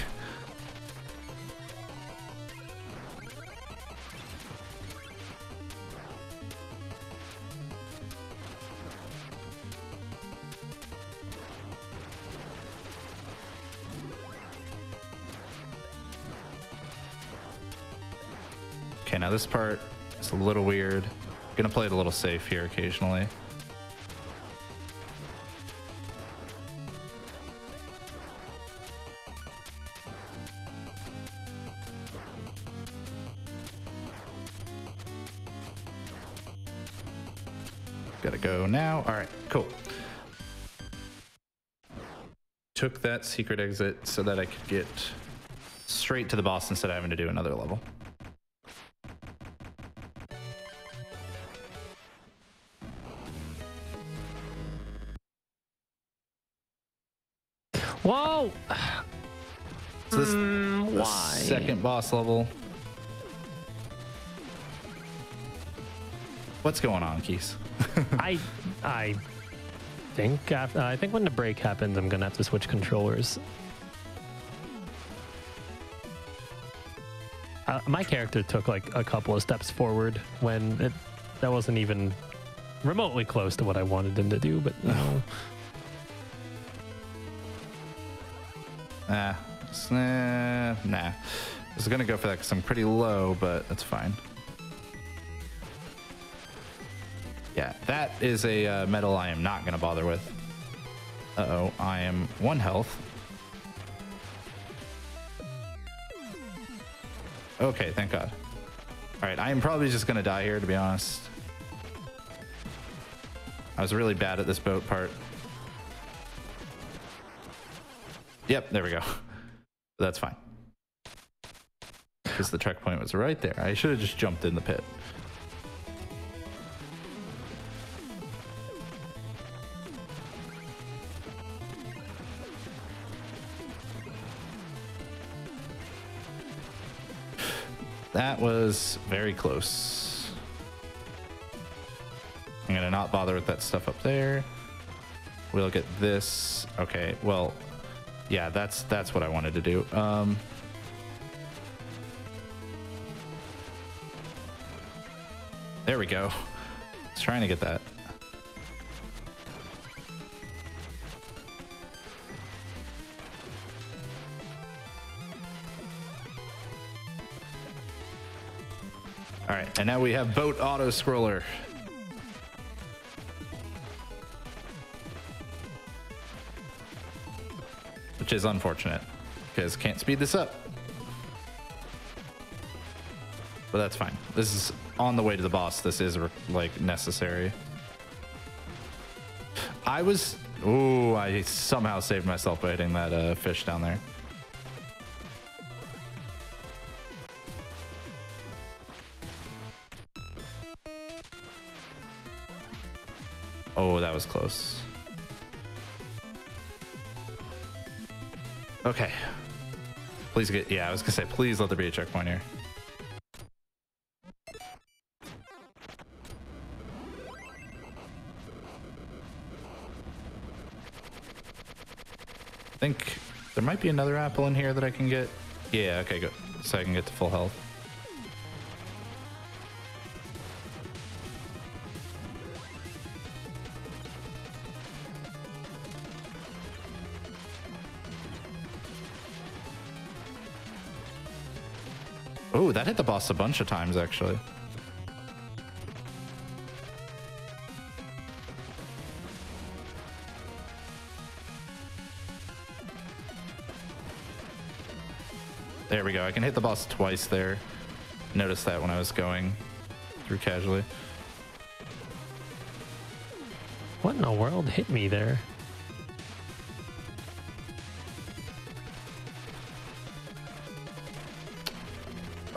Okay, now this part is a little weird. I'm gonna play it a little safe here occasionally. Now, all right, cool. Took that secret exit so that I could get straight to the boss instead of having to do another level. Whoa! So this mm, the why? Second boss level. What's going on, Keys? I, I think after, I think when the break happens, I'm gonna have to switch controllers. Uh, my character took like a couple of steps forward when it that wasn't even remotely close to what I wanted them to do, but you know. Nah, nah, nah. I was gonna go for that because I'm pretty low, but that's fine. Yeah, that is a uh, medal I am not going to bother with. Uh-oh, I am one health. Okay, thank God. All right, I am probably just gonna die here, to be honest. I was really bad at this boat part. Yep, there we go. That's fine. Because the checkpoint was right there. I should have just jumped in the pit. That was very close. I'm gonna not bother with that stuff up there. We'll get this. Okay, well, yeah, that's that's what I wanted to do. Um, there we go. I was trying to get that. All right, and now we have boat auto scroller. Which is unfortunate because can't speed this up. But that's fine. This is on the way to the boss. This is like necessary. I was, ooh, I somehow saved myself by hitting that uh, fish down there. Oh, that was close. Okay. Please get, yeah, I was gonna say, please let there be a checkpoint here. I think there might be another apple in here that I can get. Yeah, okay, good. So I can get to full health. Ooh, that hit the boss a bunch of times, actually. There we go. I can hit the boss twice there. Noticed that when I was going through casually. What in the world hit me there?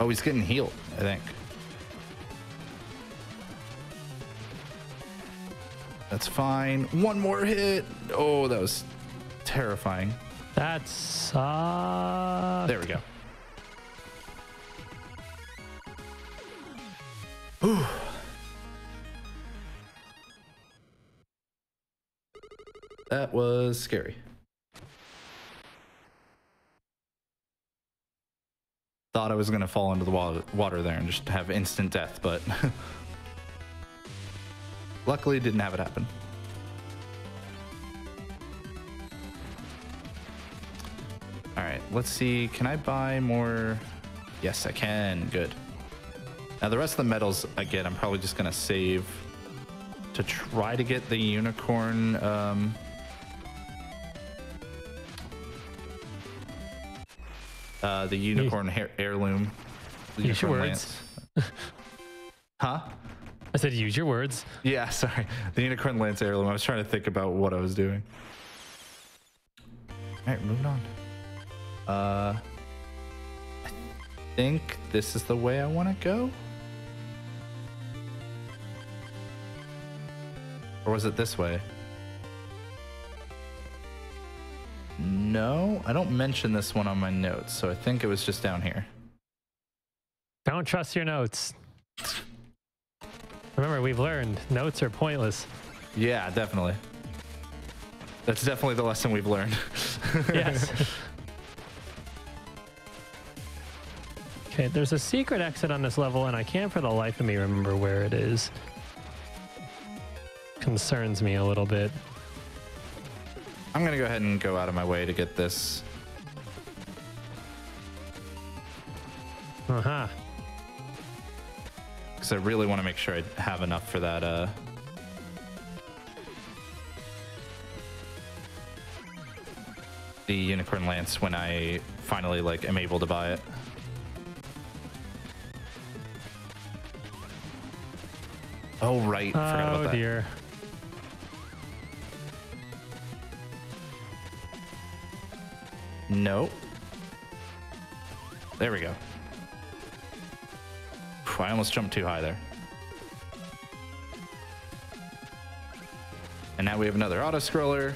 Oh, he's getting healed, I think. That's fine. One more hit. Oh, that was terrifying. That sucked. There we go. Whew. That was scary. Thought I was gonna fall into the water, water there and just have instant death, but luckily didn't have it happen. All right, let's see. Can I buy more? Yes, I can. Good. Now the rest of the medals, again, I'm probably just gonna save to try to get the unicorn. Um, Uh, the unicorn hair heirloom. The use unicorn your words. Lance. Huh? I said use your words. Yeah, sorry. The unicorn lance heirloom. I was trying to think about what I was doing. All right, moving on. Uh, I think this is the way I want to go. Or was it this way? No, I don't mention this one on my notes, so I think it was just down here. Don't trust your notes. Remember, we've learned notes are pointless. Yeah, definitely. That's definitely the lesson we've learned. Yes. Okay, there's a secret exit on this level, and I can't for the life of me remember where it is. Concerns me a little bit. I'm gonna go ahead and go out of my way to get this. Uh-huh. Because I really want to make sure I have enough for that. Uh... The Unicorn Lance when I finally like am able to buy it. Oh, right. I forgot about that. Oh, dear. No. There we go. I almost jumped too high there. And now we have another auto-scroller.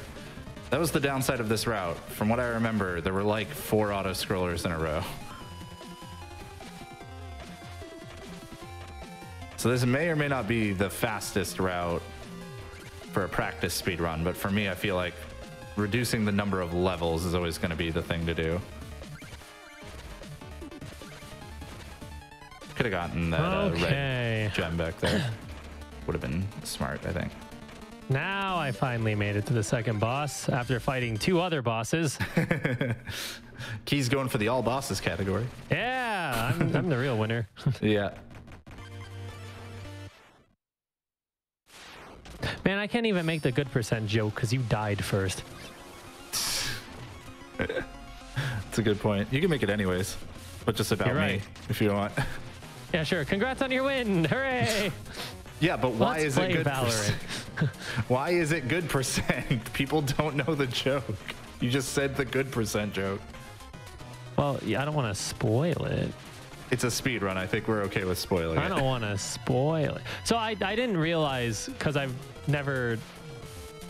That was the downside of this route. From what I remember, there were like four auto-scrollers in a row. So this may or may not be the fastest route for a practice speed run, but for me, I feel like reducing the number of levels is always going to be the thing to do. Could have gotten that okay. uh, red gem back there. Would have been smart, I think. Now I finally made it to the second boss after fighting two other bosses. Key's going for the all bosses category. Yeah, I'm, I'm the real winner. Yeah. Man, I can't even make the good percent joke because you died first. That's a good point. You can make it anyways, but just about right. me if you want. Yeah, sure. Congrats on your win. Hooray. Yeah, but why Let's is it good Valorant. Why is it good percent? People don't know the joke. You just said the good percent joke. Well, yeah, I don't want to spoil it. It's a speed run. I think we're okay with spoiling I it. I don't want to spoil it. So I, I didn't realize, because I've never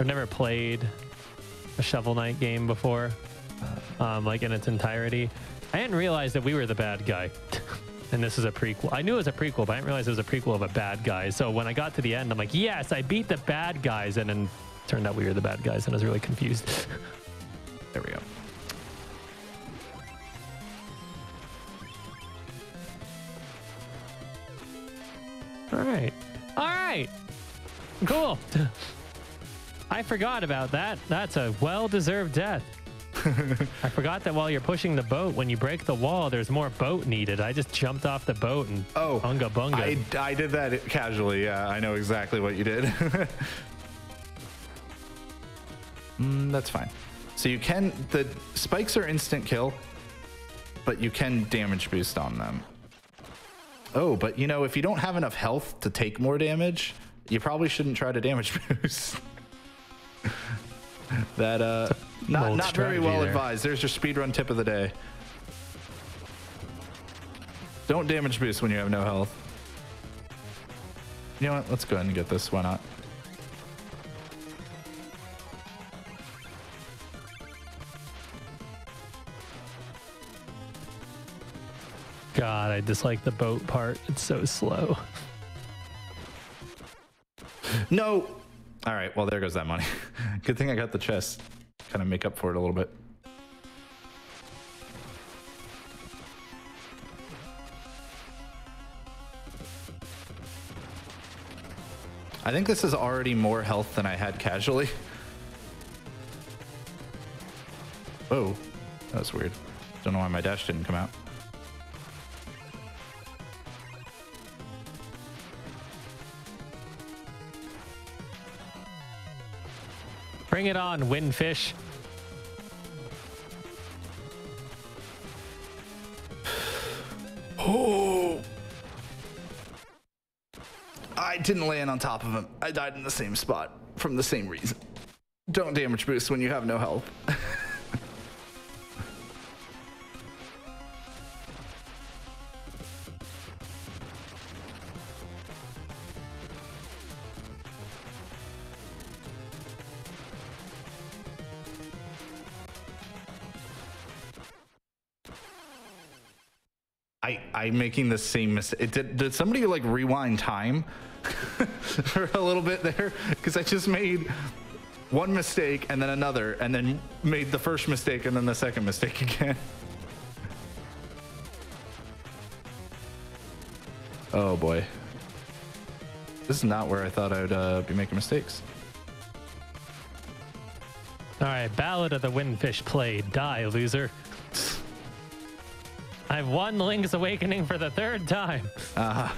I've never played a Shovel Knight game before, um, like in its entirety. I didn't realize that we were the bad guy. And this is a prequel. I knew it was a prequel, but I didn't realize it was a prequel of a bad guy. So when I got to the end, I'm like, yes, I beat the bad guys. And then it turned out we were the bad guys. And I was really confused. There we go. All right. All right. Cool. I forgot about that. That's a well-deserved death. I forgot that while you're pushing the boat, when you break the wall, there's more boat needed. I just jumped off the boat and oh, unga bunga. I, I did that casually. Yeah, I know exactly what you did. mm, that's fine. So you can, the spikes are instant kill, but you can damage boost on them. Oh, but you know, if you don't have enough health to take more damage, you probably shouldn't try to damage boost. That, uh... Not, not very well there. advised. There's your speedrun tip of the day. Don't damage boost when you have no health. You know what? Let's go ahead and get this. Why not? God, I dislike the boat part. It's so slow. No! All right. Well, there goes that money. Good thing I got the chest. Kind of make up for it a little bit. I think this is already more health than I had casually. Oh, that's weird. Don't know why my dash didn't come out. Bring it on, windfish. Oh! I didn't land on top of him. I died in the same spot from the same reason. Don't damage boost when you have no health. I'm making the same mistake. It did, did somebody like rewind time for a little bit there? Because I just made one mistake and then another, and then made the first mistake and then the second mistake again. Oh boy. This is not where I thought I would uh, be making mistakes. All right, Ballad of the Windfish played. Die, loser. I've won Link's Awakening for the third time. Uh-huh.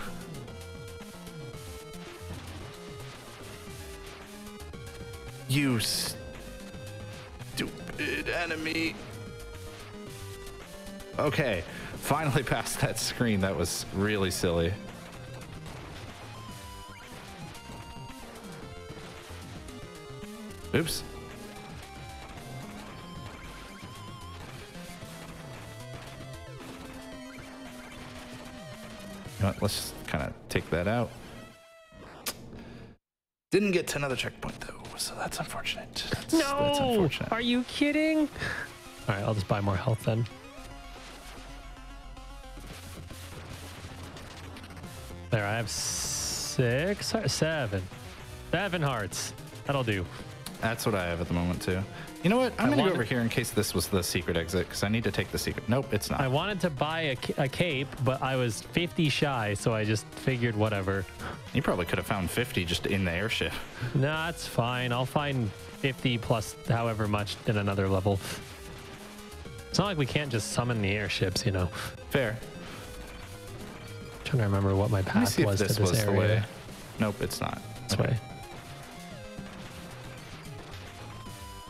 You stupid enemy. Okay, finally passed that screen. That was really silly. Oops. You know what, let's just kind of take that out. Didn't get to another checkpoint though, so that's unfortunate. That's, no, that's unfortunate. Are you kidding? All right, I'll just buy more health then. There, I have six, seven, seven hearts. That'll do. That's what I have at the moment too. You know what? I'm I gonna wanted... go over here in case this was the secret exit because I need to take the secret. Nope, it's not. I wanted to buy a, a cape, but I was fifty shy, so I just figured whatever. You probably could have found fifty just in the airship. Nah, it's fine. I'll find fifty plus however much in another level. It's not like we can't just summon the airships, you know. Fair. I'm trying to remember what my path was this to this was area. The way. Nope, it's not. This okay. way.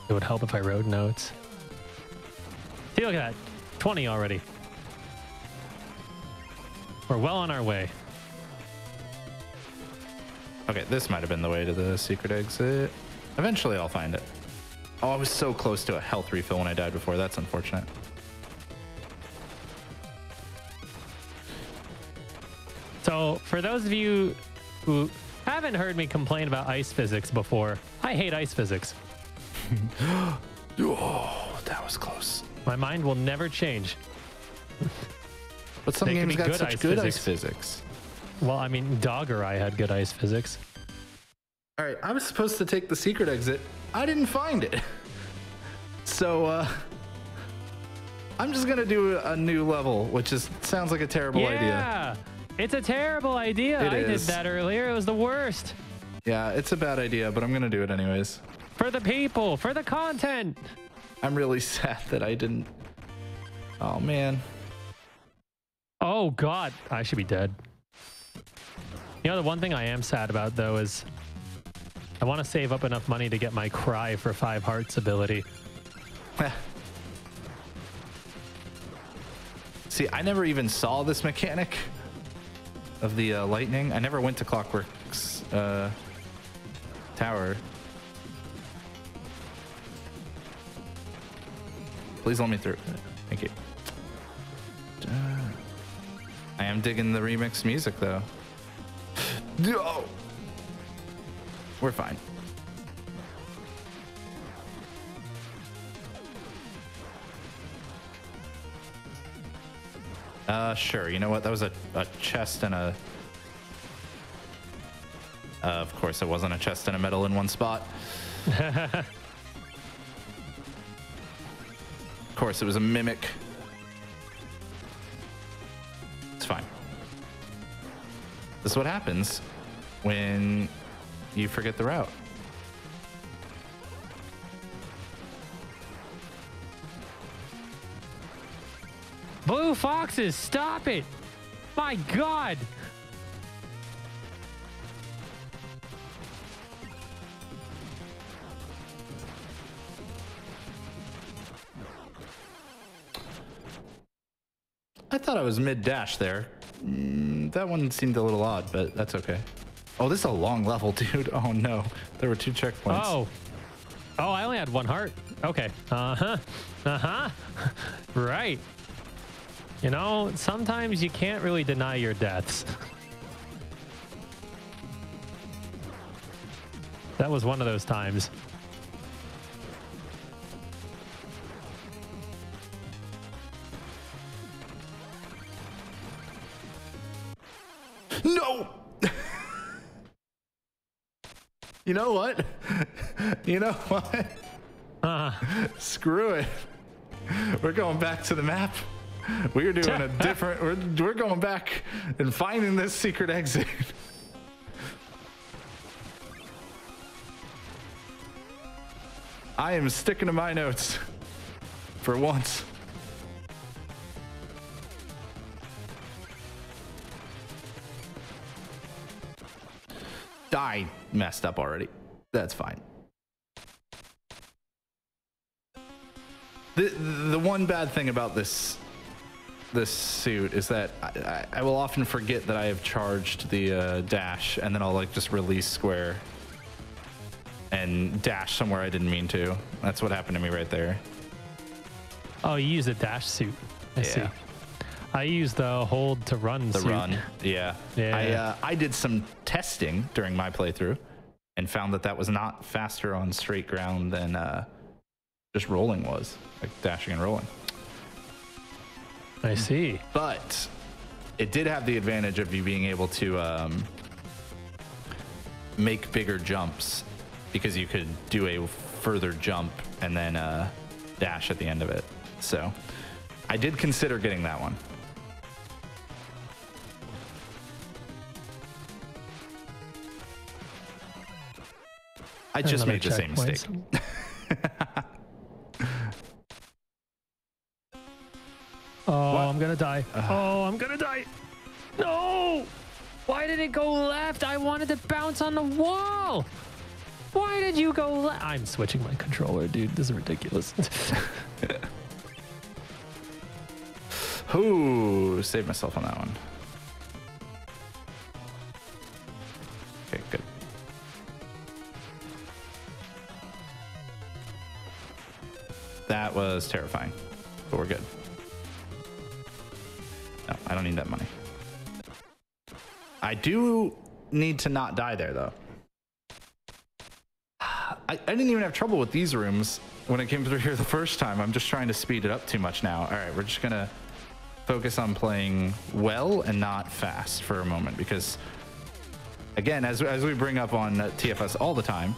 It would help if I wrote notes. See, look at that. twenty already. We're well on our way. Okay, this might have been the way to the secret exit. Eventually I'll find it. Oh, I was so close to a health refill when I died before. That's unfortunate. So, for those of you who haven't heard me complain about ice physics before, I hate ice physics. Oh, that was close. My mind will never change. But some games got such good ice physics. Well, I mean, Doggerai had good ice physics. All right, I was supposed to take the secret exit. I didn't find it. So, uh, I'm just going to do a new level, which is sounds like a terrible yeah, idea. Yeah, it's a terrible idea. It I is. did that earlier. It was the worst. Yeah, it's a bad idea, but I'm going to do it anyways. For the people, for the content. I'm really sad that I didn't. Oh, man. Oh, God. I should be dead. You know, the one thing I am sad about, though, is I want to save up enough money to get my Cry for Five Hearts ability. See, I never even saw this mechanic of the uh, lightning. I never went to Clockwork's uh, tower. Please let me through. Thank you. I am digging the remix music, though. No! We're fine. Uh, sure. You know what? That was a, a chest and a... Uh, of course, it wasn't a chest and a medal in one spot. Of course, it was a mimic. It's fine. This is what happens when you forget the route. Blue foxes, stop it! My God! I thought I was mid-dash there. Mm, that one seemed a little odd, but that's okay. Oh, this is a long level, dude. Oh, no. There were two checkpoints. Oh. Oh, I only had one heart. Okay. Uh-huh. Uh-huh. Right. You know, sometimes you can't really deny your deaths. That was one of those times. No! You know what? You know what? Uh. Screw it. We're going back to the map. We're doing a different... We're, we're going back and finding this secret exit. I am sticking to my notes for once. I messed up already. That's fine. The the one bad thing about this this suit is that I, I will often forget that I have charged the uh, dash, and then I'll like just release square. and dash somewhere I didn't mean to. That's what happened to me right there. Oh, you used a dash suit. I yeah. see. I used the hold to run the suit. run. Yeah. Yeah. I, uh, I did some testing during my playthrough and found that that was not faster on straight ground than uh, just rolling was, like dashing and rolling. I see. But it did have the advantage of you being able to um, make bigger jumps because you could do a further jump and then uh, dash at the end of it. So I did consider getting that one. I just Another made the same mistake. Oh, what? I'm gonna die. Uh, oh, I'm gonna die. No! Why did it go left? I wanted to bounce on the wall. Why did you go left? I'm switching my controller, dude. This is ridiculous. Ooh, saved myself on that one. Okay, good. That was terrifying, but we're good. No, I don't need that money. I do need to not die there, though. I, I didn't even have trouble with these rooms when I came through here the first time. I'm just trying to speed it up too much now. All right, we're just going to focus on playing well and not fast for a moment because, again, as, as we bring up on T F S all the time,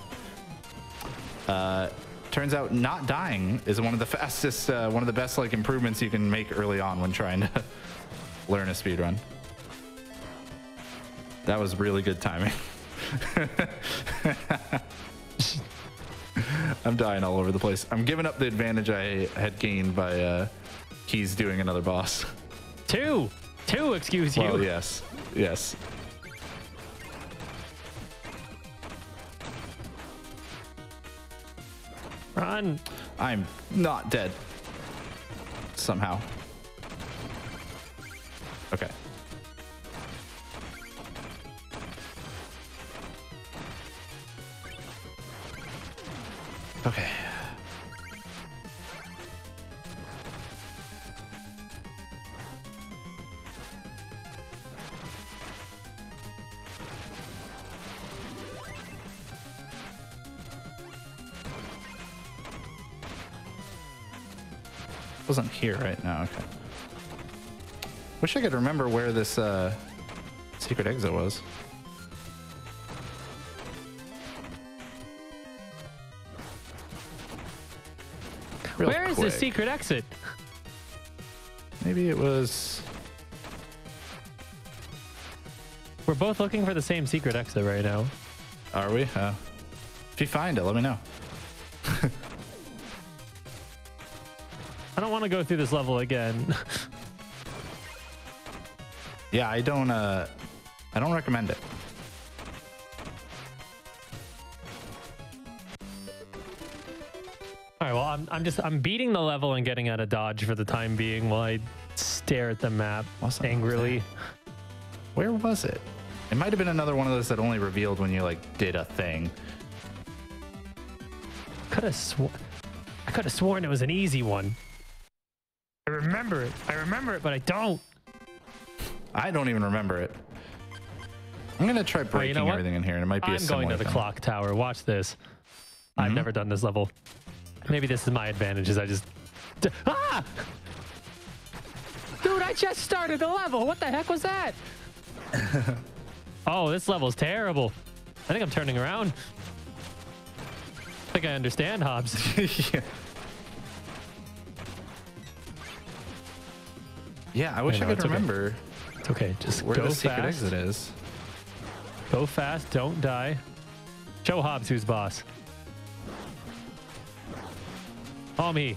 uh, turns out not dying is one of the fastest, uh, one of the best like improvements you can make early on when trying to learn a speed run. That was really good timing. I'm dying all over the place. I'm giving up the advantage I had gained by uh, He's doing another boss. Two! Two, excuse you. Well, yes. Yes. Run! I'm not dead. Somehow. Okay. Okay. Wasn't here right now. Okay. Wish I could remember where this uh, secret exit was. Real where quick. is the secret exit? Maybe it was. We're both looking for the same secret exit right now. Are we? Uh, if you find it, let me know. I don't want to go through this level again. Yeah, I don't uh I don't recommend it. All right, well, I'm I'm just I'm beating the level and getting out of dodge for the time being while I stare at the map awesome. angrily. Where was it? It might have been another one of those that only revealed when you like did a thing. Could have sworn I could have sworn it was an easy one. I remember it. I remember it, but I don't. I don't even remember it. I'm going to try breaking oh, you know everything in here. And it might be I'm a similar I'm going to the thing. clock tower. Watch this. Mm-hmm. I've never done this level. Maybe this is my advantage is I just... Ah! Dude, I just started the level. What the heck was that? Oh, this level's terrible. I think I'm turning around. I think I understand, Hobbs. Yeah. Yeah, I wish I, know, I could it's remember. Okay. It's okay, just Where go the secret fast. Exit is. Go fast, don't die. Show Hobbs who's boss. Call me.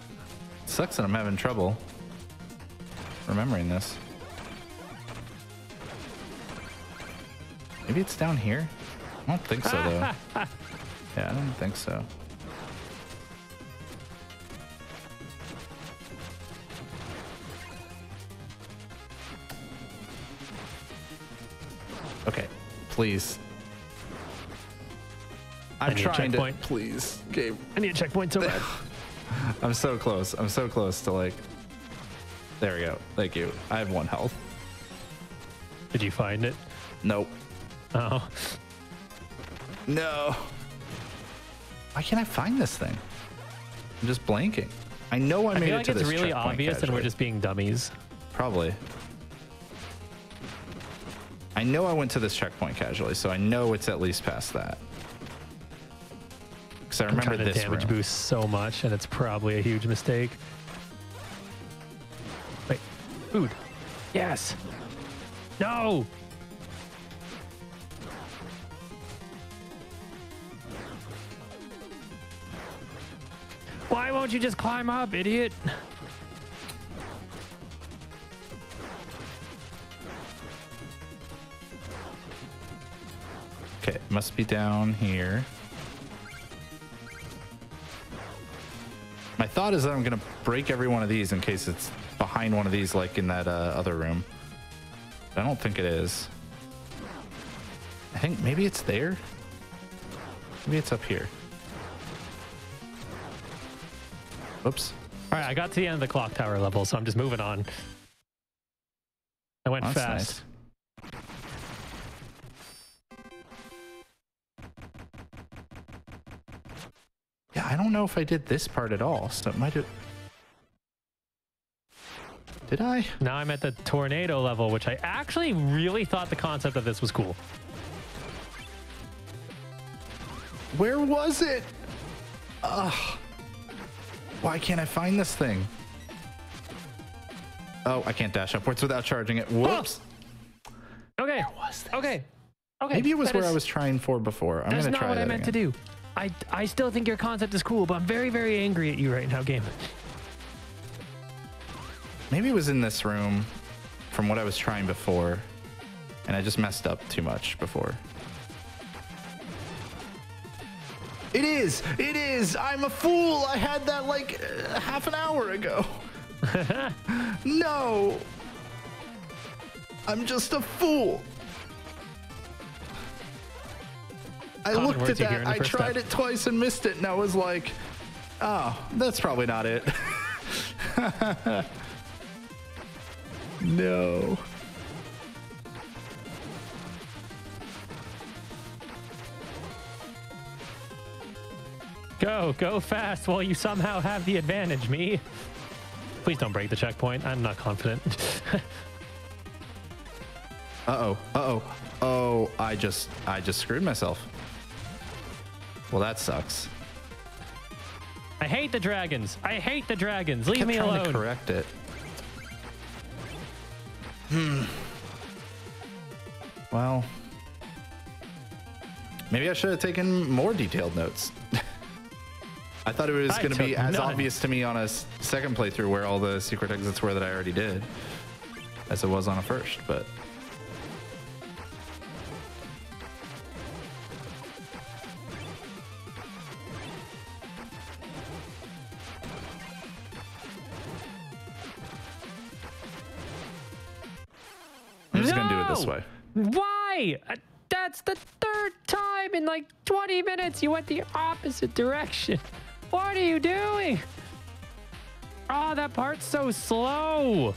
Sucks that I'm having trouble remembering this. Maybe it's down here? I don't think so, though. Yeah, I don't think so. Okay, please. I'm trying to, please, game. I need a checkpoint so bad. I'm so close. I'm so close to like. There we go. Thank you. I have one health. Did you find it? Nope. Oh. No. Why can't I find this thing? I'm just blanking. I know I made it to this checkpoint. I feel like it's really obvious and we're just being dummies. Probably. I know I went to this checkpoint casually, so I know it's at least past that. Because I remember this room. I'm trying to damage boost so much, and it's probably a huge mistake. Wait, food. Yes. No. Why won't you just climb up, idiot? Okay, must be down here. My thought is that I'm gonna break every one of these in case it's behind one of these, like in that uh, other room. But I don't think it is. I think maybe it's there. Maybe it's up here. Oops. All right, I got to the end of the clock tower level, so I'm just moving on. I went That's fast. Nice. Yeah, I don't know if I did this part at all, so it might have... Did I? Now I'm at the tornado level, which I actually really thought the concept of this was cool. Where was it? Ugh. Why can't I find this thing? Oh, I can't dash upwards without charging it. Whoops. Oh. Okay. Where was this? Okay. Okay. Maybe it was that where is... I was trying for before. I'm going to try that That's not what I meant again. to do. I, I still think your concept is cool, but I'm very, very angry at you right now, game. Maybe it was in this room from what I was trying before, and I just messed up too much before. It is! It is! I'm a fool! I had that like uh, half an hour ago. No! I'm just a fool! I looked at that, I tried it twice and missed it, and I was like, oh, that's probably not it. No. Go, go fast while you somehow have the advantage, me. Please don't break the checkpoint. I'm not confident. Uh-oh, uh-oh. Oh, I just, I just screwed myself. Well, that sucks. I hate the dragons. I hate the dragons. Leave me alone. I kept trying to correct it. Hmm. Well, maybe I should have taken more detailed notes. I thought it was going to be as obvious to me on a second playthrough where all the secret exits were that I already did as it was on a first, but. Way. Why? That's the third time in like twenty minutes you went the opposite direction. What are you doing? Oh, that part's so slow.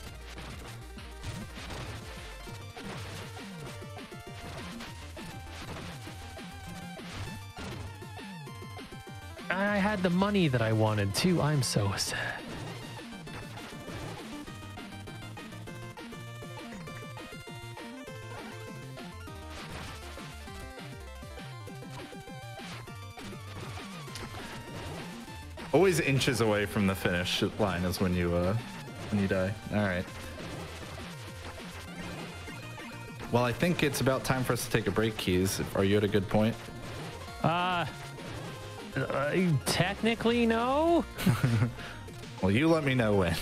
I had the money that I wanted too. I'm so sad. Always inches away from the finish line is when you uh, when you die. All right. Well, I think it's about time for us to take a break, Keys. Are you at a good point? Uh, uh technically no. Well, you let me know when.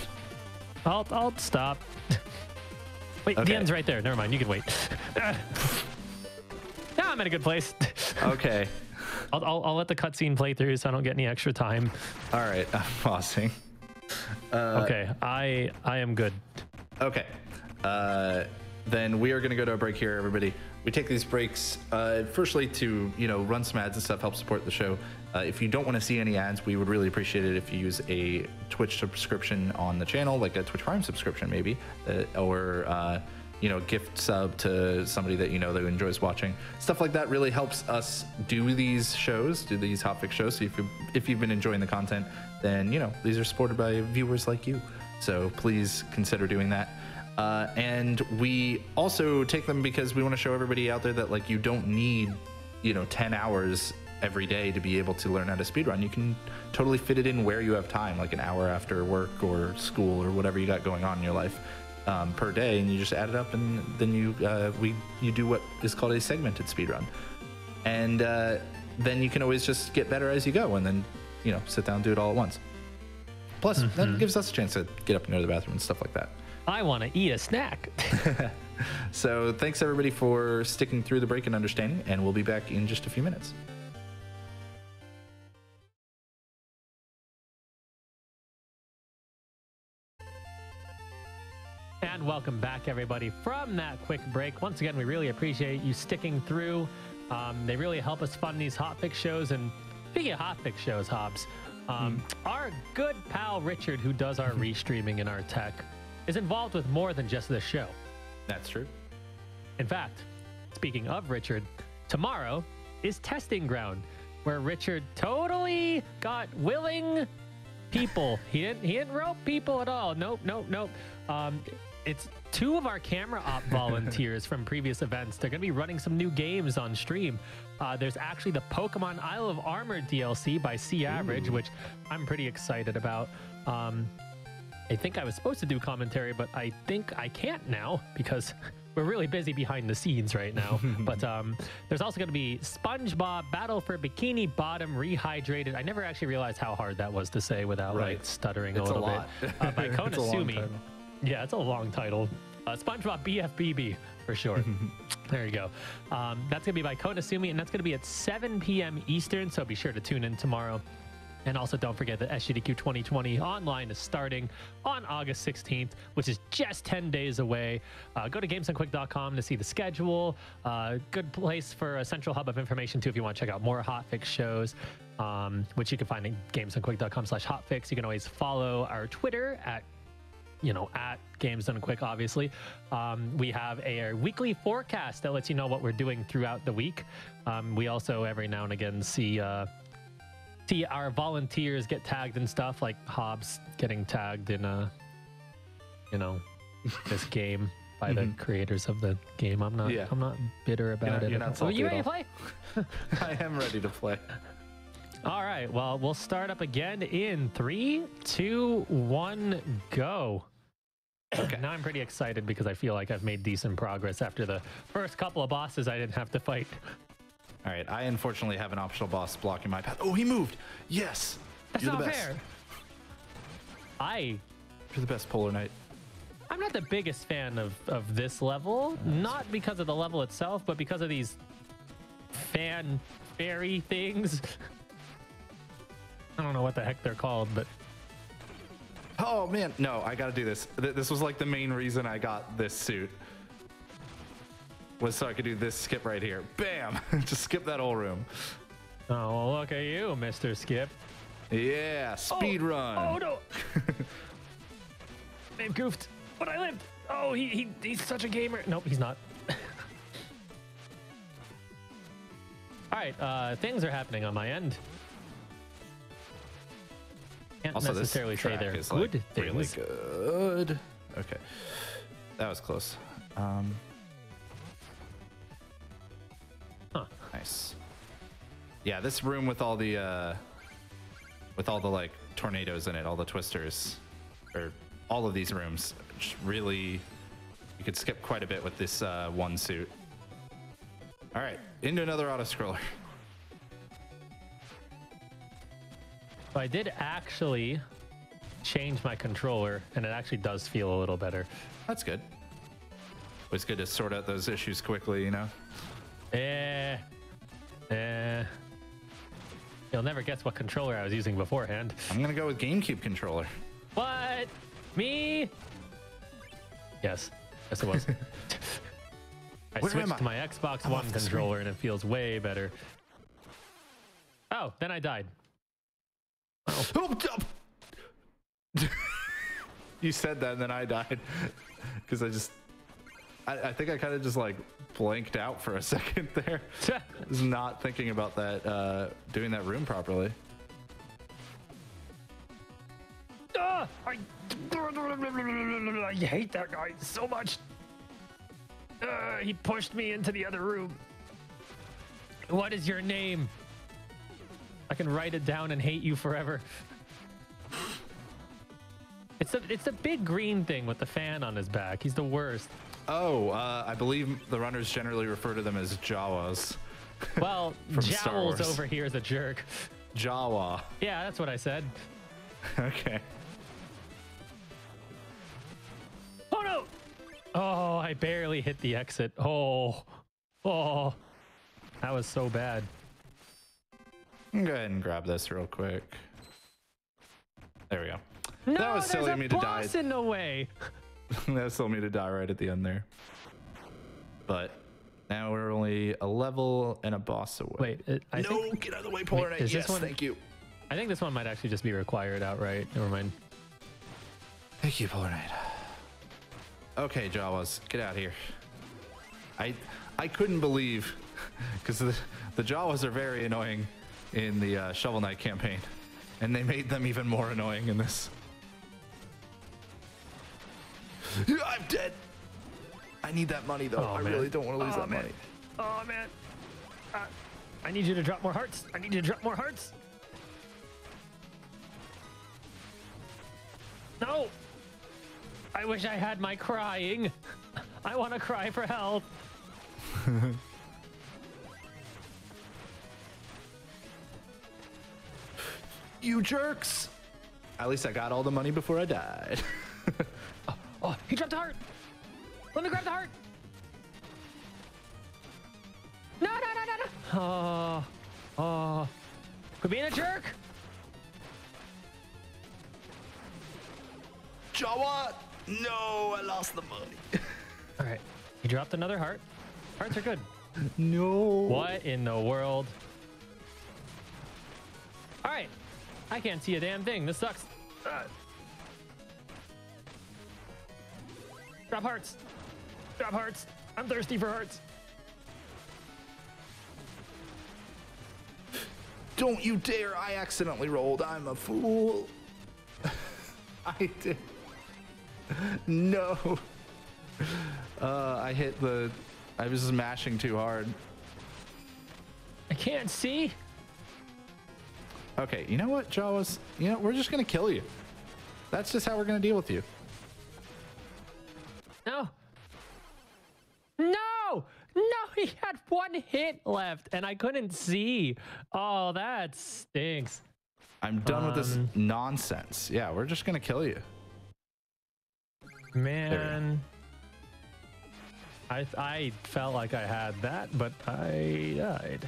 I'll I'll stop. Wait, okay. The end's right there. Never mind. You can wait. Now nah, I'm in a good place. Okay. I'll, I'll, I'll let the cutscene play through so I don't get any extra time. All right, I'm pausing. Uh, okay, I I am good. Okay, uh, then we are going to go to a break here, everybody. We take these breaks, uh, firstly to, you know, run some ads and stuff, help support the show. Uh, if you don't want to see any ads, we would really appreciate it if you use a Twitch subscription on the channel, like a Twitch Prime subscription maybe, uh, or, uh, you know, gift sub to somebody that you know that enjoys watching. Stuff like that really helps us do these shows, do these Hotfix shows. So if you've, if you've been enjoying the content, then, you know, these are supported by viewers like you. So please consider doing that. Uh, and we also take them because we want to show everybody out there that, like, you don't need, you know, ten hours every day to be able to learn how to speedrun. You can totally fit it in where you have time, like an hour after work or school or whatever you got going on in your life um, per day, and you just add it up, and then you uh, we you do what is called a segmented speedrun. And uh, then you can always just get better as you go, and then, you know, sit down and do it all at once. Plus, mm-hmm. that gives us a chance to get up and go to the bathroom and stuff like that. I want to eat a snack. So thanks everybody for sticking through the break and understanding, and we'll be back in just a few minutes. And welcome back everybody from that quick break. Once again, we really appreciate you sticking through. Um, they really help us fund these Hotfix shows. And speaking of Hotfix shows, Hobbs, um, mm. our good pal Richard, who does our restreaming and our tech, is involved with more than just this show. That's true. In fact, speaking of Richard, tomorrow is Testing Ground, where Richard totally got willing people. he didn't he didn't rope people at all. Nope, nope, nope. Um, it's two of our camera op volunteers from previous events. They're gonna be running some new games on stream. Uh, there's actually the Pokemon Isle of Armor D L C by C-Average, which I'm pretty excited about. Um, I think I was supposed to do commentary, but I think I can't now because we're really busy behind the scenes right now. But um, there's also going to be SpongeBob Battle for Bikini Bottom Rehydrated. I never actually realized how hard that was to say without right. like stuttering it's a little a lot. bit. Uh, by Konosumi. Yeah, it's a long title. Uh, SpongeBob B F B B for short. There you go. Um, that's going to be by Konosumi, and that's going to be at seven p m Eastern, so be sure to tune in tomorrow. And also, don't forget that S G D Q twenty twenty online is starting on August sixteenth, which is just ten days away. Uh, go to games and quick dot com to see the schedule. Uh, good place for a central hub of information, too, if you want to check out more Hotfix shows, um, which you can find at games and quick dot com slash hotfix. You can always follow our Twitter at, you know, at Games Done Quick, obviously. Um, we have a, a weekly forecast that lets you know what we're doing throughout the week. Um, we also, every now and again, see... Uh, see our volunteers get tagged and stuff, like Hobbs getting tagged in a, you know, this game by mm-hmm. the creators of the game. I'm not yeah. I'm not bitter about you're not, it. Are oh, you ready all. to play? I am ready to play. All right, well, we'll start up again in three, two, one, go. Okay. Now I'm pretty excited because I feel like I've made decent progress after the first couple of bosses I didn't have to fight. All right, I unfortunately have an optional boss blocking my path. Oh, he moved. Yes. That's You're not the best. fair. I. You're the best, Polar Knight. I'm not the biggest fan of, of this level, oh, not because of the level itself, but because of these fan fairy things. I don't know what the heck they're called, but. Oh, man. No, I got to do this. This was like the main reason I got this suit. Was so I could do this skip right here. Bam! Just skip that whole room. Oh, well, look at you, Mister Skip. Yeah, speed oh, run. Oh, no. They've goofed, but I lived. Oh, he, he he's such a gamer. Nope, he's not. All right, uh, things are happening on my end. Can't also, necessarily this track say they're is good like things. Really good. Okay. That was close. Um... Nice. Yeah, this room with all the uh with all the like tornadoes in it, all the twisters, or all of these rooms, really you could skip quite a bit with this uh one suit. All right, into another auto scroller. So I did actually change my controller and it actually does feel a little better. That's good. It's good to sort out those issues quickly, you know. Yeah. Uh, you'll never guess what controller I was using beforehand. I'm gonna go with GameCube controller. What? Me? Yes. Yes, it was. I Where switched to my Xbox I'm One controller and it feels way better. Oh, then I died. Oh. You said that and then I died. Because I just... I, I think I kind of just like blanked out for a second there. I was not thinking about that, uh, doing that room properly. Ah, I, I hate that guy so much. Uh, he pushed me into the other room. What is your name? I can write it down and hate you forever. It's a, it's a big green thing with the fan on his back. He's the worst. Oh, uh, I believe the runners generally refer to them as Jawas. Well, Jawas over here is a jerk. Jawa. Yeah, that's what I said. Okay. Oh, no. Oh, I barely hit the exit. Oh, oh, that was so bad. Go ahead and grab this real quick. There we go. No, that was silly of me to die. There's a boss in the way. That still me to die right at the end there. But now we're only a level and a boss away. Wait, I no, think, get out of the way, Polar Knight. Yes, one, thank you. I think this one might actually just be required outright. Never mind. Thank you, Polar Knight. Okay, Jawas, get out of here. I I couldn't believe, because the, the Jawas are very annoying in the uh, Shovel Knight campaign, and they made them even more annoying in this. I'm dead. I need that money though. Oh, I man. really don't want to lose oh, that man. money. Oh man. Uh, I need you to drop more hearts. I need you to drop more hearts. No. I wish I had my crying. I want to cry for help. You jerks. At least I got all the money before I died. Oh, he dropped a heart. Let me grab the heart. No, no, no, no, no. Oh, oh. Could be in a jerk. Jawa. No, I lost the money. All right. He dropped another heart. Hearts are good. No. What in the world? All right. I can't see a damn thing. This sucks. Uh. Drop hearts. Drop hearts. I'm thirsty for hearts. Don't you dare. I accidentally rolled. I'm a fool. I did. No. Uh, I hit the... I was just mashing too hard. I can't see. Okay, you know what, Jawas? You know, we're just going to kill you. That's just how we're going to deal with you. No, no, no, he had one hit left and I couldn't see. Oh, that stinks. I'm done um, with this nonsense. Yeah, we're just going to kill you. Man, I, I felt like I had that, but I died.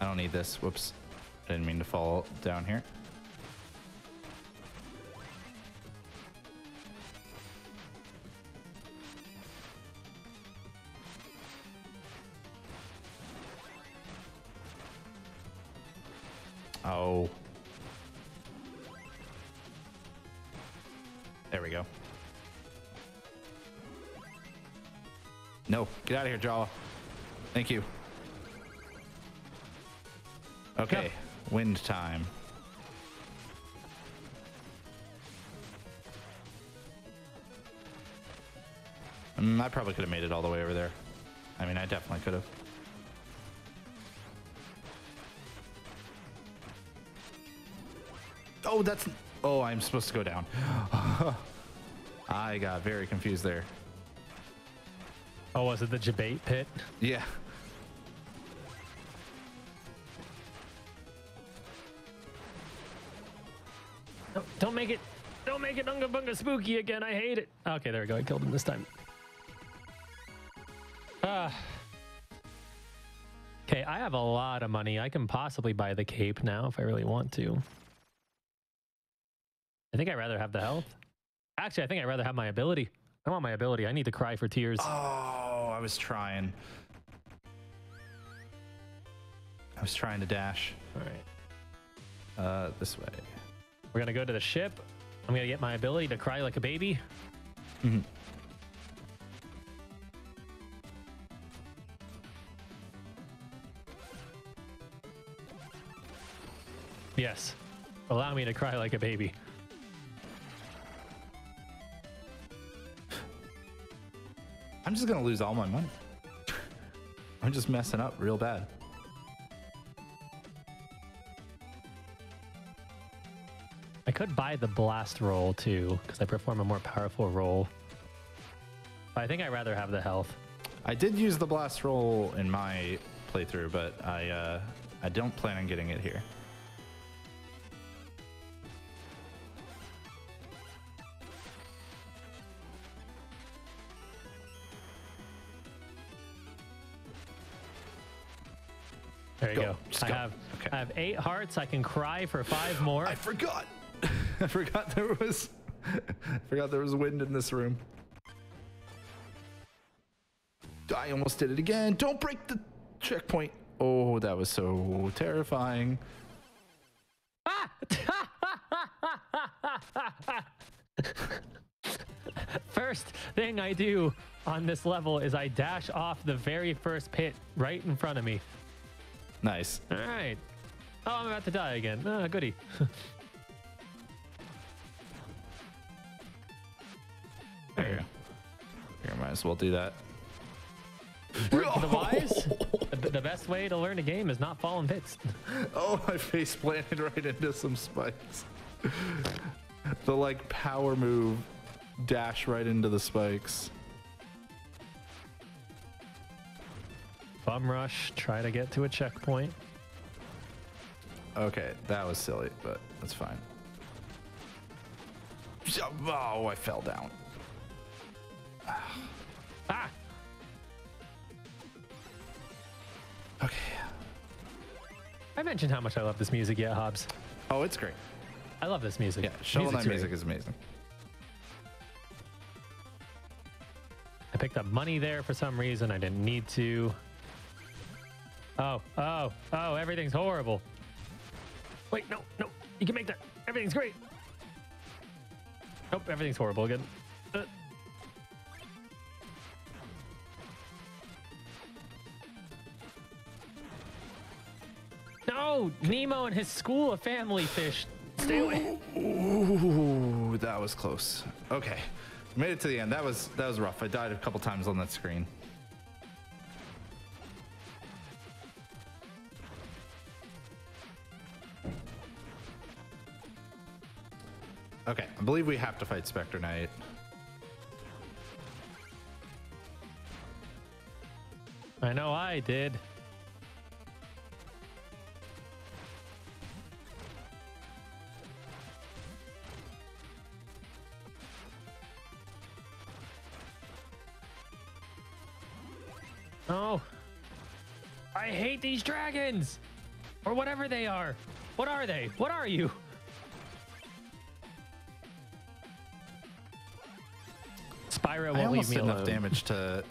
I don't need this. Whoops. I didn't mean to fall down here. Oh. There we go. No, get out of here, Jawa. Thank you. Okay, yeah. Wind time. Mm, I probably could have made it all the way over there. I mean, I definitely could have. Oh, that's... Oh, I'm supposed to go down. I got very confused there. Oh, was it the debate pit? Yeah. No, don't make it... Don't make it Unga Bunga Spooky again. I hate it. Okay, there we go. I killed him this time. Ah. Uh, okay, I have a lot of money. I can possibly buy the cape now if I really want to. I think I'd rather have the health. Actually, I think I'd rather have my ability. I want my ability. I need to cry for tears. Oh, I was trying. I was trying to dash. All right. Uh, this way. We're going to go to the ship. I'm going to get my ability to cry like a baby. Mm-hmm. Yes. Allow me to cry like a baby. I'm just going to lose all my money. I'm just messing up real bad. I could buy the blast roll too, because I perform a more powerful roll. But I think I'd rather have the health. I did use the blast roll in my playthrough, but I, uh, I don't plan on getting it here. There you go. go. I, go. Have, okay. I have eight hearts. I can cry for five more. I forgot. I forgot there was. I forgot there was wind in this room. I almost did it again. Don't break the checkpoint. Oh, that was so terrifying. Ah! First thing I do on this level is I dash off the very first pit right in front of me. Nice. All right. Oh, I'm about to die again. Oh, goody. There you go. Here, might as well do that. Word to the wise, the best way to learn a game is not falling pits. Oh, my face planted right into some spikes. The like power move, dash right into the spikes. Bum rush, try to get to a checkpoint. Okay, that was silly, but that's fine. Oh, I fell down. Ah! Okay. I mentioned how much I love this music, yeah, Hobbs. Oh, it's great. I love this music. Yeah, Shovel Knight music is amazing. I picked up money there for some reason. I didn't need to. Oh, oh, oh, everything's horrible. Wait, no, no, you can make that. Everything's great. Nope, everything's horrible again. Uh. No, Nemo and his school of family fish. Stay away. Ooh, that was close. Okay, made it to the end. That was, that was rough. I died a couple times on that screen. Okay, I believe we have to fight Specter Knight. I know I did. Oh, I hate these dragons, or whatever they are. What are they? What are you? Spyro won't I almost leave me did enough damage to,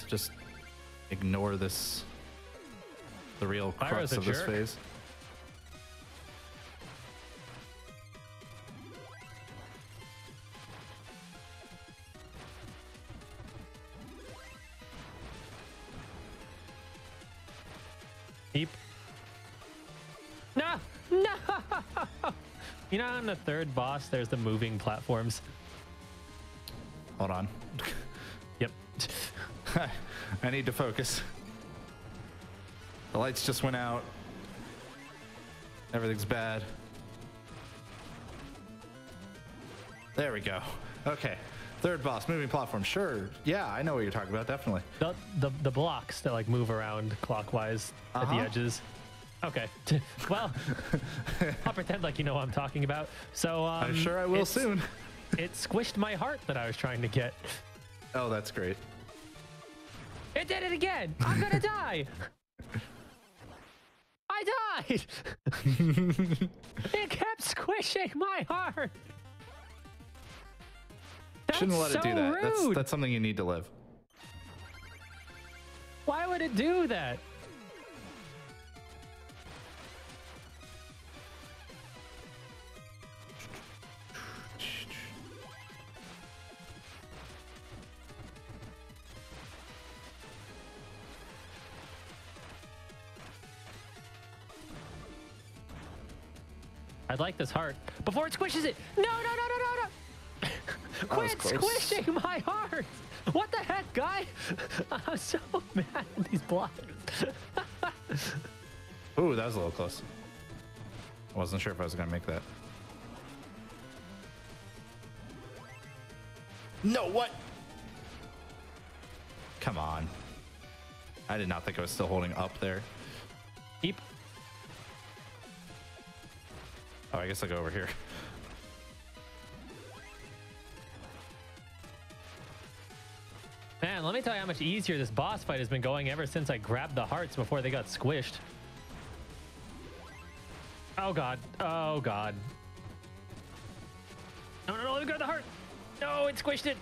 to just ignore this, the real crux of this phase. Keep. No, no. You know, on the third boss, there's the moving platforms. Hold on. Yep. I need to focus. The lights just went out. Everything's bad. There we go. Okay. Third boss, moving platform. Sure. Yeah, I know what you're talking about. Definitely. The the, the blocks that like move around clockwise uh-huh. at the edges. Okay. Well, I'll pretend like you know what I'm talking about. So um, I'm sure I will soon. It squished my heart that I was trying to get. Oh, that's great. It did it again. I'm gonna die. I died. It kept squishing my heart. shouldn't let it do that. That's, that's something you need to live. Why would it do that? I'd like this heart before it squishes it. No, no, no, no, no, no. Quit squishing my heart. What the heck, guy? I'm so mad at these blocks. Ooh, that was a little close. I wasn't sure if I was going to make that. No, what? Come on. I did not think I was still holding up there. Keep. Oh, I guess I'll go over here. Man, let me tell you how much easier this boss fight has been going ever since I grabbed the hearts before they got squished. Oh god. Oh god. No, no, no, let me grab the heart! No, it squished it!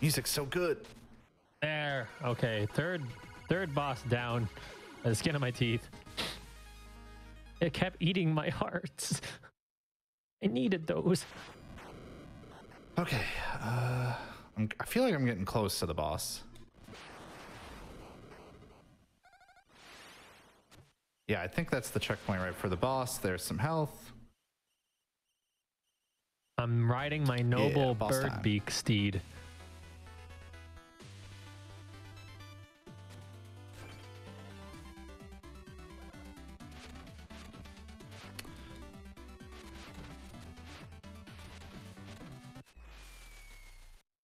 Music's so good! There. Okay, third... Third boss down by the skin of my teeth. It kept eating my hearts. I needed those. Okay. Uh, I'm, I feel like I'm getting close to the boss. Yeah, I think that's the checkpoint right for the boss. There's some health. I'm riding my noble yeah, bird time. beak steed.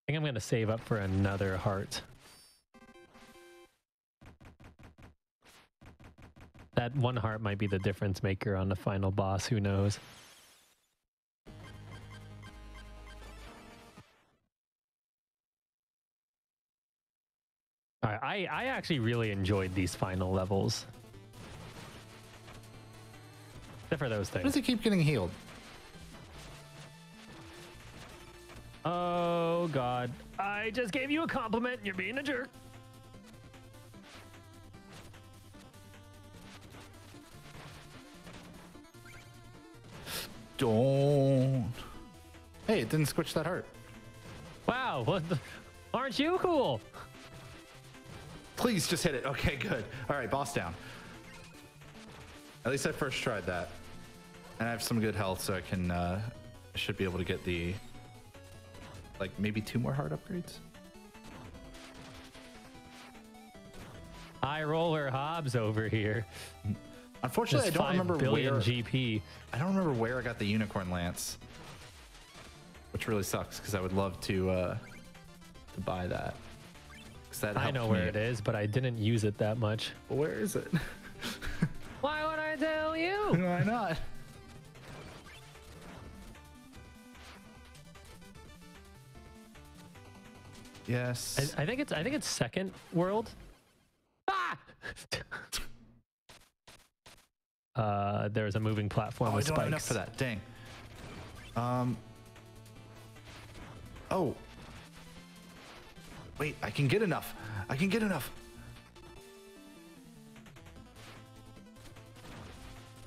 I think I'm gonna save up for another heart. That one heart might be the difference maker on the final boss, who knows? All right, I, I actually really enjoyed these final levels. Except for those things. Why does it keep getting healed? Oh god, I just gave you a compliment and you're being a jerk. Don't. Hey, it didn't squitch that heart. Wow, what the... aren't you cool? Please just hit it. Okay, good. All right, boss down. At least I first tried that. And I have some good health, so I can uh I should be able to get the like maybe two more heart upgrades. High roller Hobbs over here. Unfortunately, There's I don't remember where G P. I don't remember where I got the unicorn lance, which really sucks because I would love to uh, to buy that. that I know me. where it is, but I didn't use it that much. Well, where is it? Why would I tell you? Why not? Yes. I, I think it's I think it's second world. Ah! uh, there's a moving platform oh, with I don't spikes. Enough for that. Dang. Um. Oh. Wait, I can get enough. I can get enough.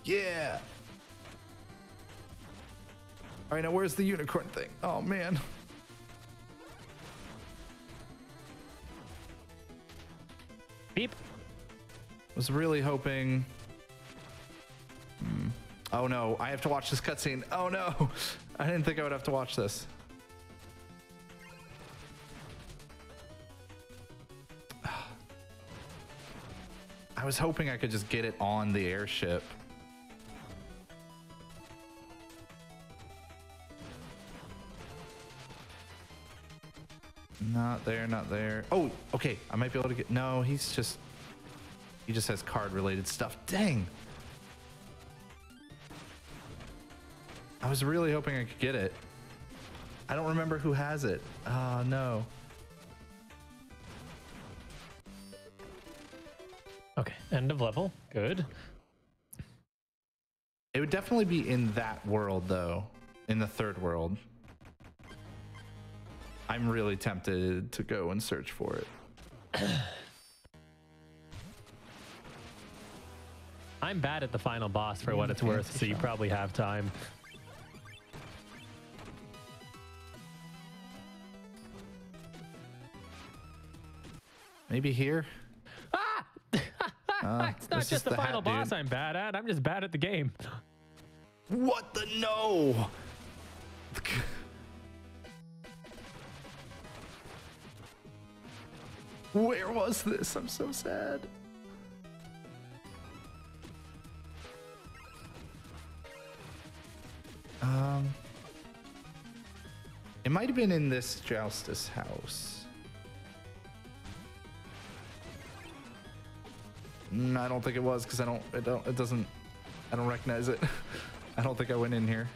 Yeah. All right, now where's the unicorn thing? Oh man. Beep. Was really hoping. Hmm. Oh no, I have to watch this cutscene. Oh no, I didn't think I would have to watch this. I was hoping I could just get it on the airship. Not there, not there. Oh, okay. I might be able to get... No, he's just... He just has card-related stuff. Dang! I was really hoping I could get it. I don't remember who has it. Oh, no. Okay, end of level. Good. It would definitely be in that world, though. In the third world. I'm really tempted to go and search for it. I'm bad at the final boss for what it's worth, so you probably have time. Maybe here? Ah! uh, it's not just the final boss I'm bad at. I'm just bad at the game. What the? No! Where was this? I'm so sad. Um, it might have been in this Joustus house. Mm, I don't think it was because I don't. It don't. It doesn't. I don't recognize it. I don't think I went in here.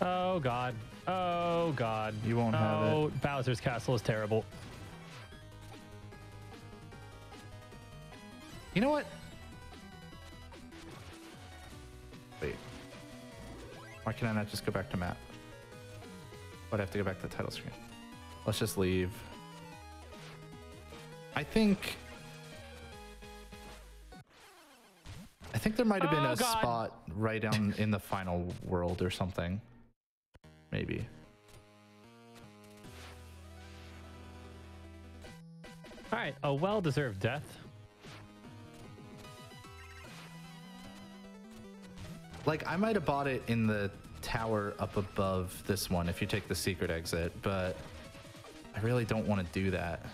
Oh God. Oh God. You won't have it. Oh, Bowser's Castle is terrible. You know what? Wait. Why can I not just go back to map? But I have to go back to the title screen. Let's just leave. I think. I think there might have been oh, a God. spot right down in the final world or something. Maybe. All right, a well-deserved death. Like, I might have bought it in the tower up above this one if you take the secret exit, but I really don't want to do that.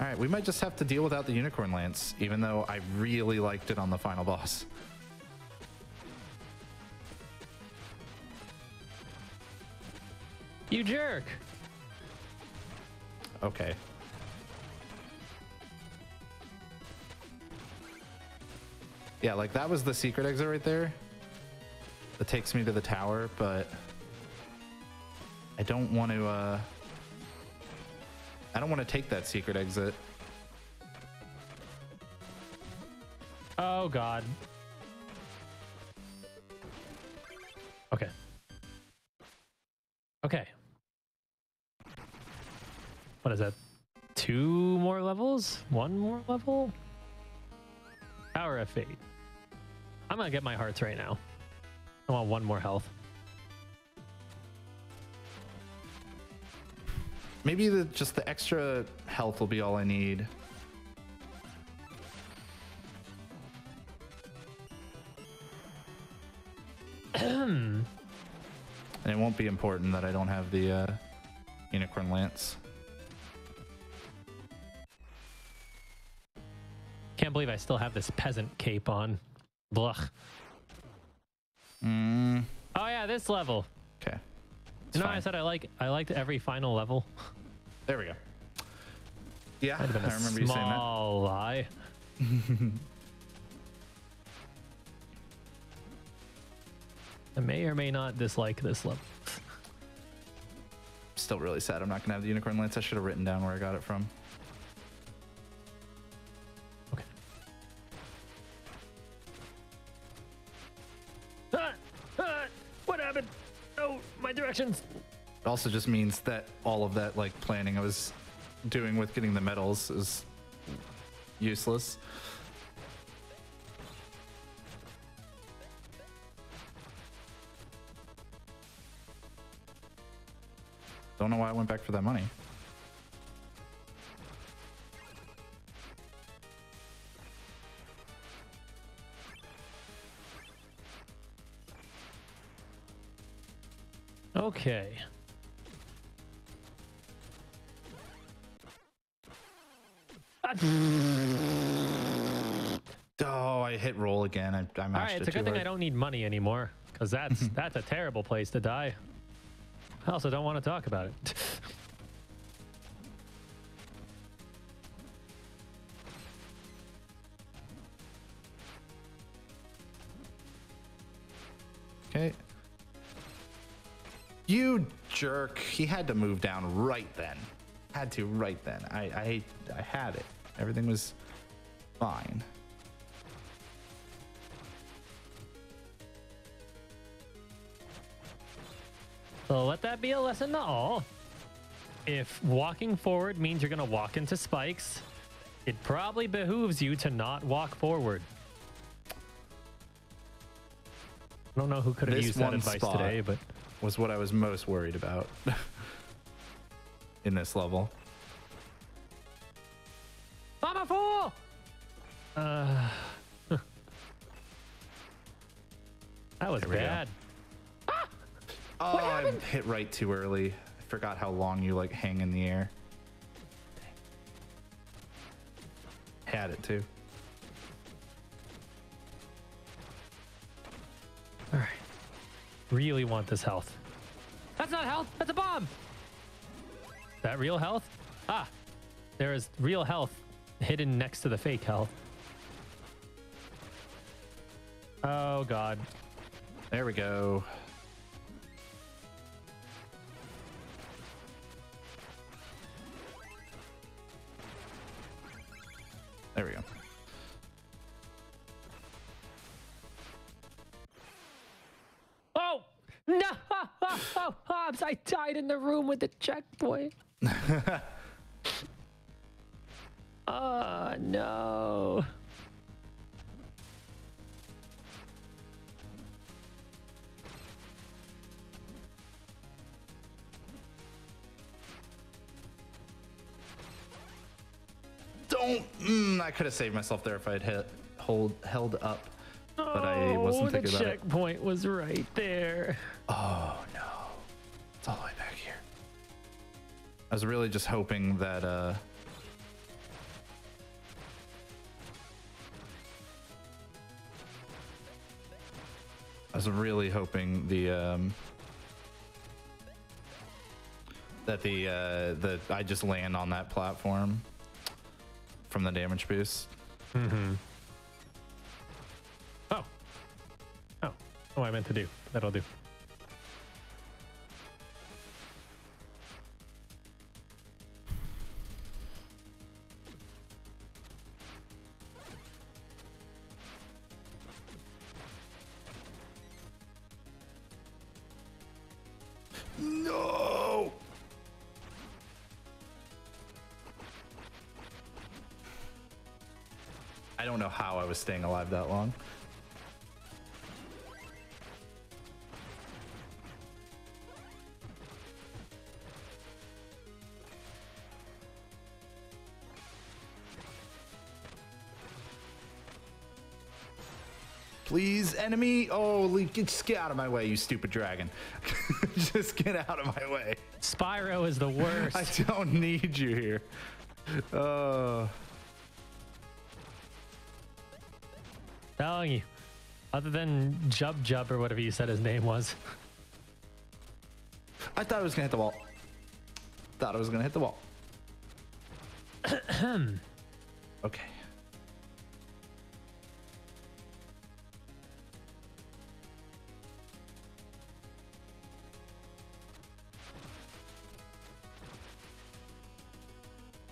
All right, we might just have to deal without the unicorn lance, even though I really liked it on the final boss. You jerk. Okay. Yeah, like that was the secret exit right there. That takes me to the tower, but I don't want to, uh, I don't want to take that secret exit. Oh God. Okay. Okay. What is that? Two more levels? One more level? Power of Fate. I'm gonna get my hearts right now. I want one more health. Maybe the, just the extra health will be all I need. And it won't be important that I don't have the uh, unicorn lance. Can't believe I still have this peasant cape on. Blech. Mm. Oh yeah, this level. Okay. You know, I said I like I liked every final level. There we go. Yeah, I remember you saying that. Small lie. I may or may not dislike this level. Still really sad I'm not gonna have the unicorn lance. I should have written down where I got it from. It also just means that all of that like planning I was doing with getting the medals is useless. Don't know why I went back for that money. Okay. Oh, I hit roll again. I, I mashed it too hard. All right, it's a good thing I don't need money anymore, because that's that's a terrible place to die. I also don't want to talk about it. Okay. You jerk. He had to move down right then. had to right then. I, I, I had it. Everything was fine. So let that be a lesson to all. If walking forward means you're going to walk into spikes, it probably behooves you to not walk forward. I don't know who could have used that advice today, but was what I was most worried about in this level. I'm a fool! Uh, that was bad. Ah! Oh, what happened? I hit right too early. I forgot how long you like hang in the air. Had it too. All right. Really want this health. That's not health. That's a bomb. Is that real health? Ah, there is real health hidden next to the fake health. Oh, God. There we go. There we go. Oh! No! Oh, Hobbs, I died in the room with the checkpoint. Oh, no. Don't. Mm, I could have saved myself there if I had hit, hold, held up. But I wasn't oh, thinking about it. The checkpoint was right there. Oh, no. It's all the way back here. I was really just hoping that... Uh... I was really hoping the... Um... That the... Uh, that I just land on that platform from the damage boost. Mm-hmm. Oh, I meant to do. That'll do. No! I don't know how I was staying alive that long. Please, enemy. Oh, just get out of my way, you stupid dragon. Just get out of my way. Spyro is the worst. I don't need you here. Oh. Telling you. Other than Jub Jub or whatever you said his name was. I thought I was going to hit the wall. Thought I was going to hit the wall. Okay.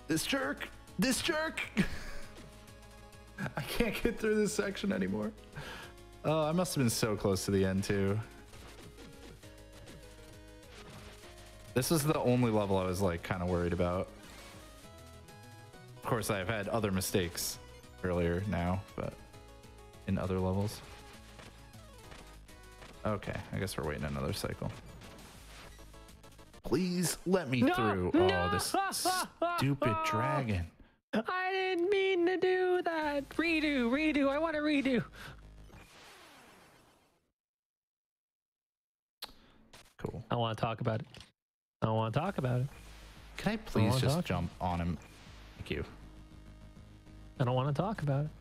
This jerk! This jerk! I can't get through this section anymore. Oh, I must have been so close to the end, too. This was the only level I was, like, kind of worried about. Of course, I've had other mistakes earlier now, but in other levels. Okay, I guess we're waiting another cycle. Please let me no, through. No. Oh, this stupid dragon. I didn't mean to do that. Redo, redo. I want to redo. Cool. I want to talk about it. I want to talk about it. Can I please I just talk. jump on him? Thank you. I don't want to talk about it.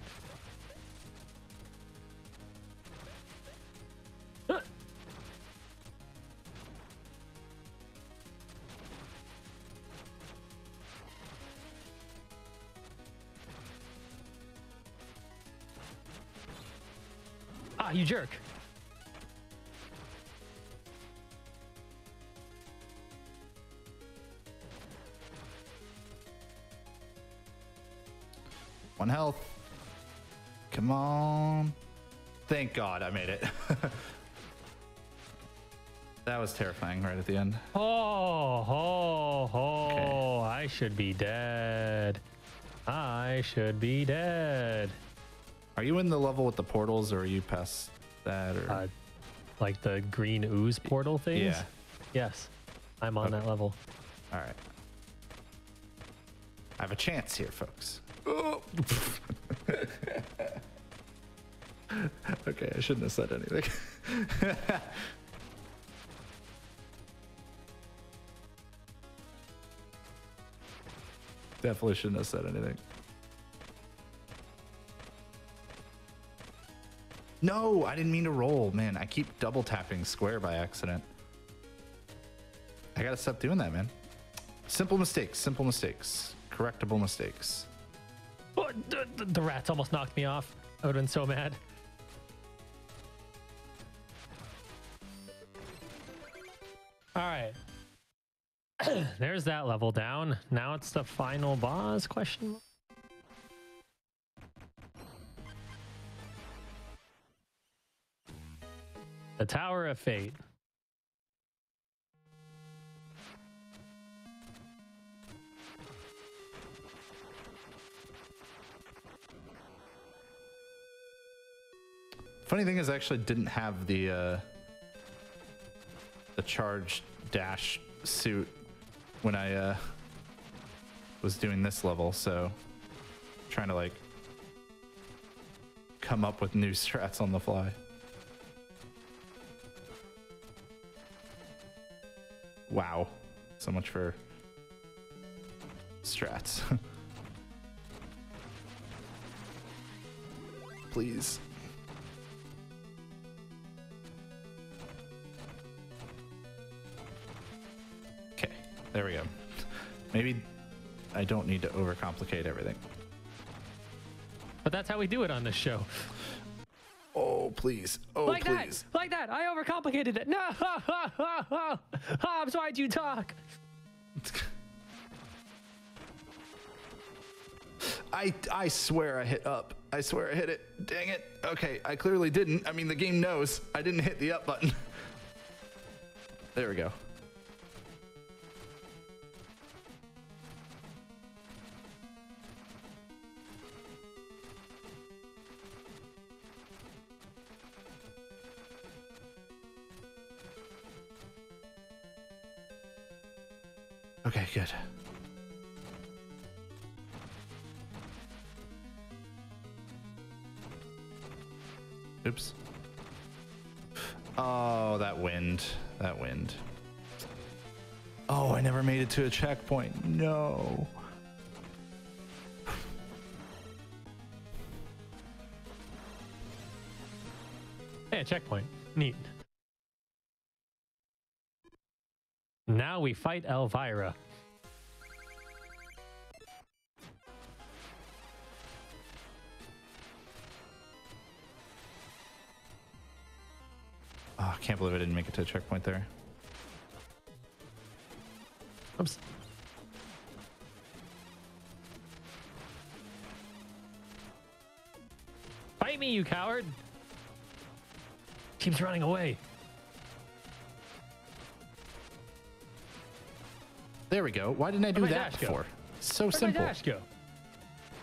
Ah, you jerk. on health. Come on. Thank God I made it. That was terrifying right at the end. Oh, oh, oh. Okay. I should be dead. I should be dead. Are you in the level with the portals, or are you past that? Or uh, like the green ooze portal things? Yeah. Yes. I'm on okay. that level. All right. I have a chance here, folks. Oh. Okay, I shouldn't have said anything. Definitely shouldn't have said anything. No, I didn't mean to roll. Man, I keep double tapping square by accident. I gotta stop doing that, man. Simple mistakes, simple mistakes. Correctable mistakes. Oh, the, the, the rats almost knocked me off. I would've been so mad. All right. There's that level down. Now it's the final boss question. The Tower of Fate. Funny thing is, I actually didn't have the uh, the charge dash suit when I uh, was doing this level, so trying to like come up with new strats on the fly. Wow, so much for strats. Please. There we go. Maybe I don't need to overcomplicate everything. But that's how we do it on this show. Oh, please. Oh, like please. That. Like that. I overcomplicated it. No. Hobbs, why'd you talk? I, I swear I hit up. I swear I hit it. Dang it. Okay, I clearly didn't. I mean, the game knows I didn't hit the up button. There we go. Okay, good. Oops. Oh, that wind. That wind. Oh, I never made it to a checkpoint. No. Hey, a checkpoint. Neat. Now we fight Elvira. Oh, I can't believe I didn't make it to a checkpoint there. Oops. Fight me, you coward! Keeps running away. There we go. Why didn't I do Where'd that before? Go? So Where'd simple. My dash go?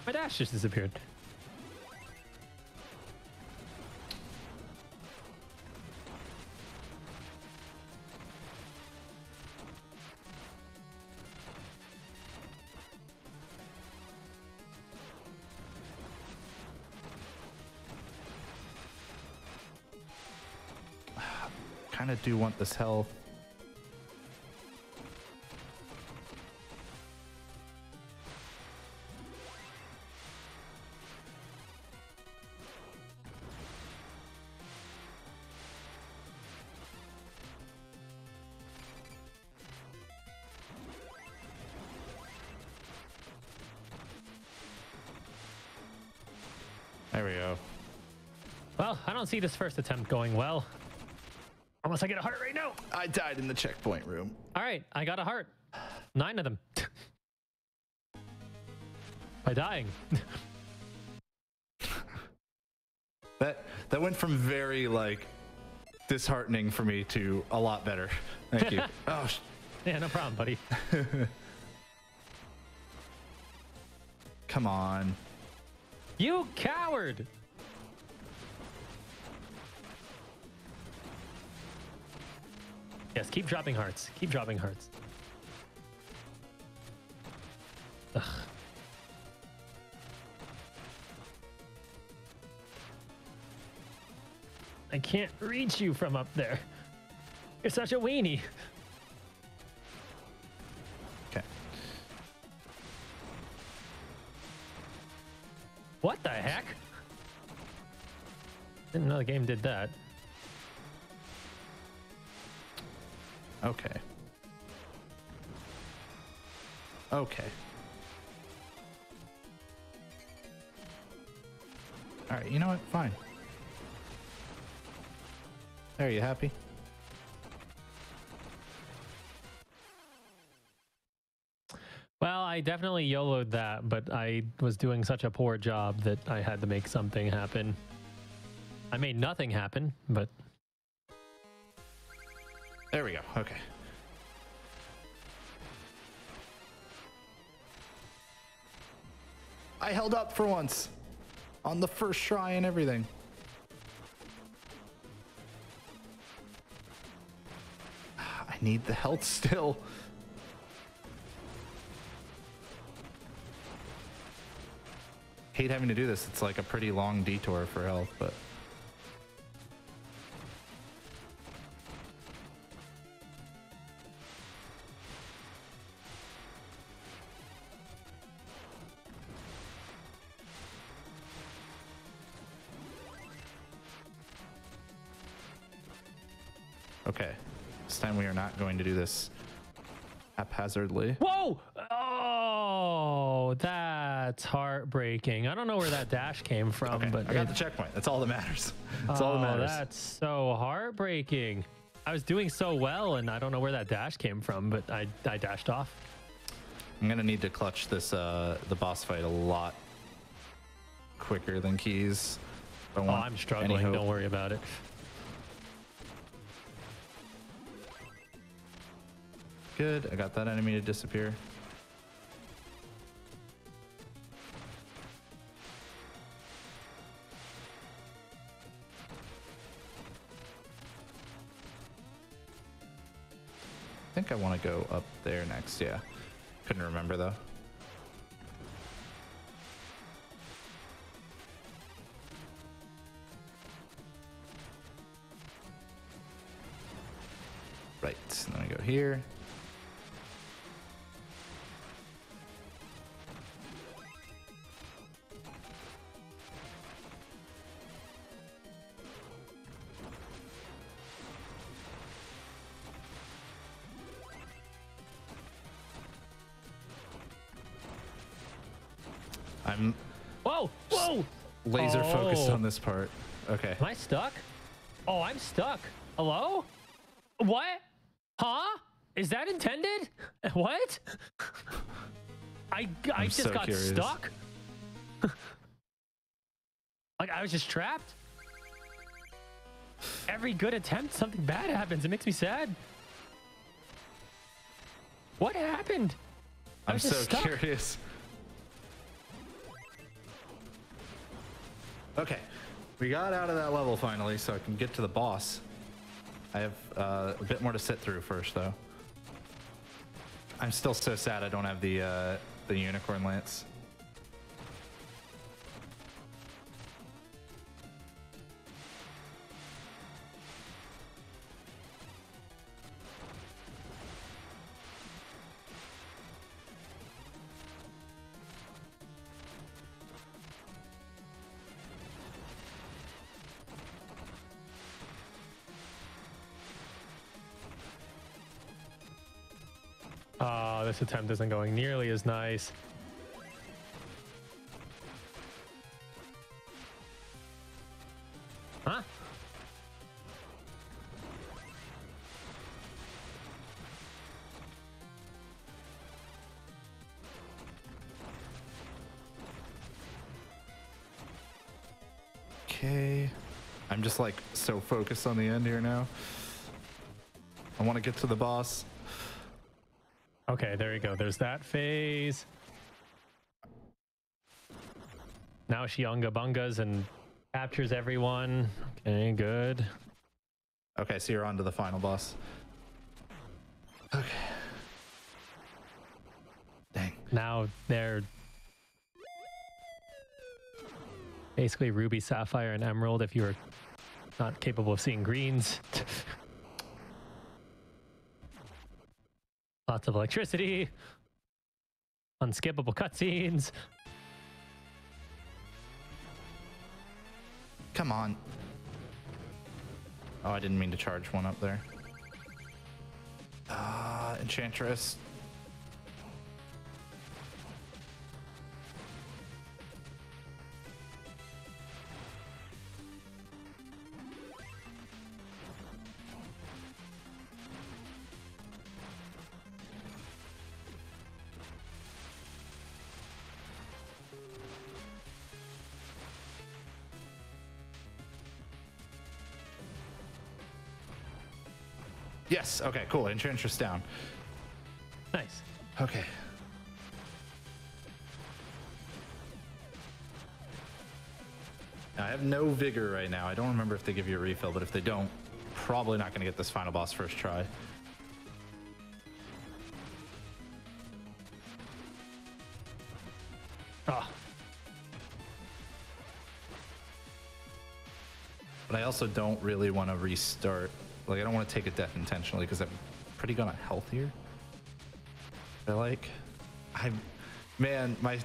My dash just disappeared. Kind of do want this health. See this first attempt going well, unless I get a heart right now. I died in the checkpoint room. All right, I got a heart, nine of them by dying. That that went from very like disheartening for me to a lot better. Thank you. Oh, yeah, no problem, buddy. Come on. You coward! Yes, keep dropping hearts. Keep dropping hearts. Ugh. I can't reach you from up there. You're such a weenie. Okay. What the heck? Didn't know the game did that. Okay. Okay. All right, you know what? Fine. There, you happy? Well, I definitely YOLO'd that, but I was doing such a poor job that I had to make something happen. I made nothing happen, but... There we go, okay. I held up for once. On the first try and everything. I need the health still. Hate having to do this. It's like a pretty long detour for health, but. Going to do this haphazardly. Whoa! Oh, that's heartbreaking. I don't know where that dash came from, okay, but I got it, the checkpoint. That's all that matters. That's oh, all that matters. That's so heartbreaking. I was doing so well, and I don't know where that dash came from, but I I dashed off. I'm gonna need to clutch this uh the boss fight a lot quicker than Keys. I want oh, I'm struggling. Don't worry about it. Good, I got that enemy to disappear. I think I want to go up there next, yeah. Couldn't remember though. Right, and then I go here. Laser oh. focused on this part. Okay. Am I stuck? Oh, I'm stuck. Hello? What? Huh? Is that intended? What? I I I'm just so got curious. Stuck. Like I was just trapped. Every good attempt, something bad happens. It makes me sad. What happened? I I'm was just so stuck. Curious. Okay, we got out of that level finally, so I can get to the boss. I have uh, a bit more to sit through first, though. I'm still so sad I don't have the uh, the unicorn lance. This attempt isn't going nearly as nice. Huh? Okay. I'm just like so focused on the end here now. I want to get to the boss. Okay, there you go. There's that phase. Now she unga bungas and captures everyone. Okay, good. Okay, so you're on to the final boss. Okay. Dang. Now they're basically Ruby, Sapphire, and Emerald if you're not capable of seeing greens. Lots of electricity. Unskippable cutscenes. Come on. Oh, I didn't mean to charge one up there. Ah, uh, Enchantress. Yes, okay, cool. Enchantress down. Nice. Okay. I have no vigor right now. I don't remember if they give you a refill, but if they don't, probably not going to get this final boss first try. Ah. But I also don't really want to restart. Like, I don't want to take a death intentionally because I'm pretty good on health here. I like, I, man, my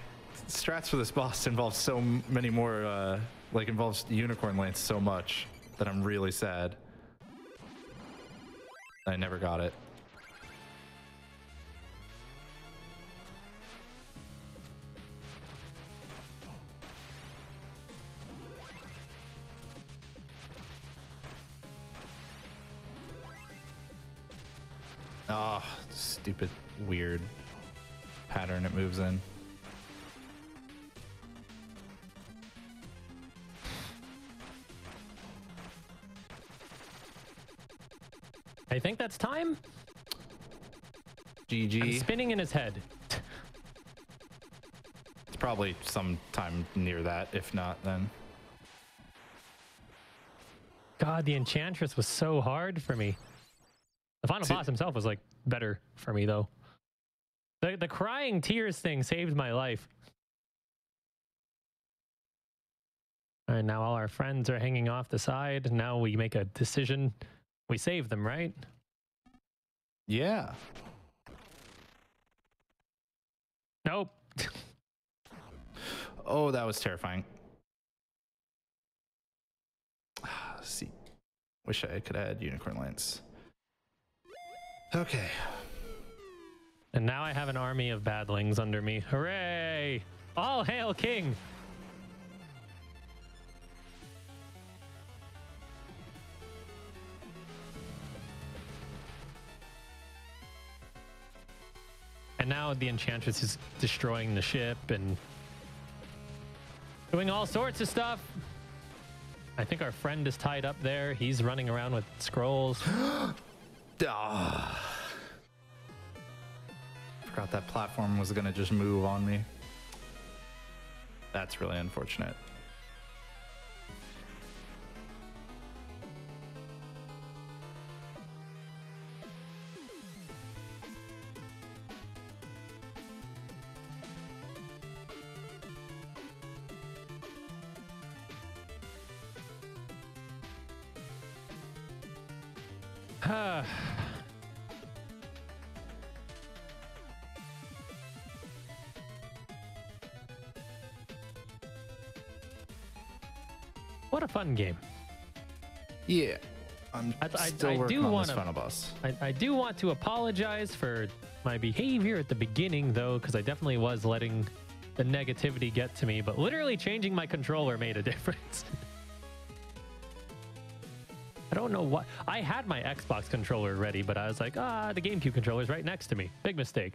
strats for this boss involves so many more, uh, like involves unicorn lance so much that I'm really sad. I never got it. Ah, oh, stupid, weird pattern it moves in. I think that's time. G G. I'm spinning in his head. It's probably sometime near that, if not then. God, the Enchantress was so hard for me. The final See, boss himself was like better for me though. The the crying tears thing saved my life. All right, now all our friends are hanging off the side. Now we make a decision. We save them, right? Yeah. Nope. Oh, that was terrifying. See, wish I could add unicorn lance. Okay. And now I have an army of badlings under me. Hooray! All hail King! And now the Enchantress is destroying the ship and doing all sorts of stuff. I think our friend is tied up there. He's running around with scrolls. Oh. Forgot that platform was gonna just move on me. That's really unfortunate. What a fun game. Yeah. I'm I, still I, I working do on wanna, this final boss. I, I do want to apologize for my behavior at the beginning, though, because I definitely was letting the negativity get to me, but literally changing my controller made a difference. I don't know what... I had my Xbox controller ready, but I was like, ah, the GameCube controller's right next to me. Big mistake.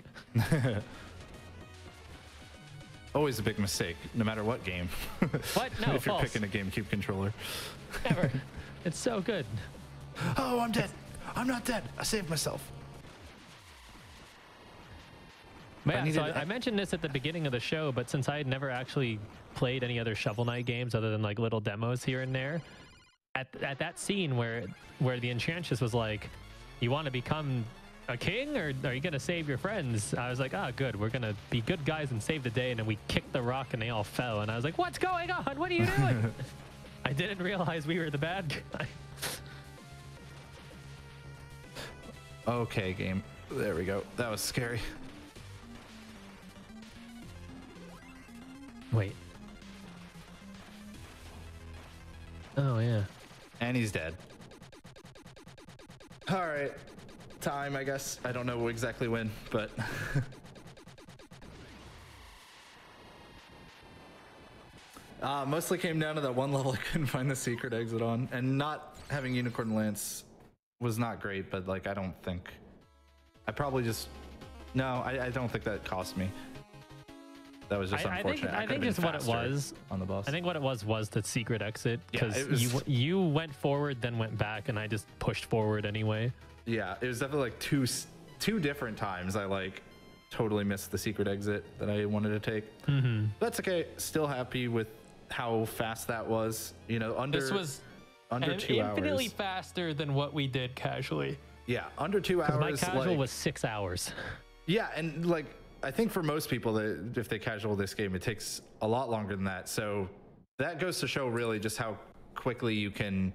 always a big mistake, no matter what game. What? No, if you're false. Picking a GameCube controller. Never. It's so good. Oh, I'm dead. I'm not dead. I saved myself. Yeah, I, needed, so I, I mentioned this at the beginning of the show, but since I had never actually played any other Shovel Knight games other than like little demos here and there, at, at that scene where where the Enchantress was like, you want to become a king or are you going to save your friends? I was like, ah, oh, good. We're going to be good guys and save the day. And then we kicked the rock and they all fell. And I was like, what's going on? What are you doing? I didn't realize we were the bad guy. Okay, game. There we go. That was scary. Wait. Oh, yeah. And he's dead. All right. Time, I guess. I don't know exactly when, but... uh, mostly came down to that one level I couldn't find the secret exit on. And not having Unicorn Lance was not great, but, like, I don't think... I probably just... No, I, I don't think that cost me. That was just I, unfortunate. I think, I think just what it was on the boss. I think what it was was the secret exit because yeah, you you went forward, then went back, and I just pushed forward anyway. Yeah, it was definitely like two two different times I like totally missed the secret exit that I wanted to take. Mm-hmm. That's okay. Still happy with how fast that was. You know, under this was under two hours. Infinitely faster than what we did casually. Yeah, under two hours. My casual like, was six hours. Yeah, and like. I think for most people, that if they casual this game, it takes a lot longer than that. So that goes to show really just how quickly you can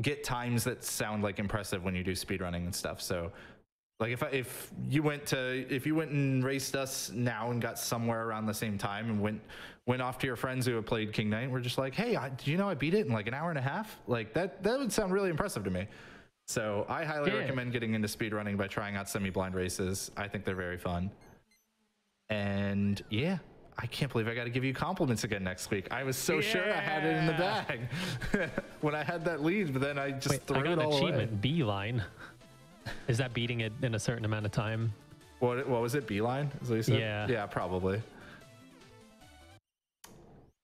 get times that sound like impressive when you do speedrunning and stuff. So like if I, if you went to if you went and raced us now and got somewhere around the same time and went went off to your friends who have played King Knight, we're just like, hey, I, do you know I beat it in like an hour and a half? Like that that would sound really impressive to me. So I highly yeah. recommend getting into speedrunning by trying out semi-blind races. I think they're very fun. And yeah, I can't believe I got to give you compliments again next week. I was so yeah. sure I had it in the bag when I had that lead, but then I just Wait, threw I got it all away. I got an achievement, Beeline. Is that beating it in a certain amount of time? What, what was it, Beeline? Is what you said? Yeah. Yeah, probably.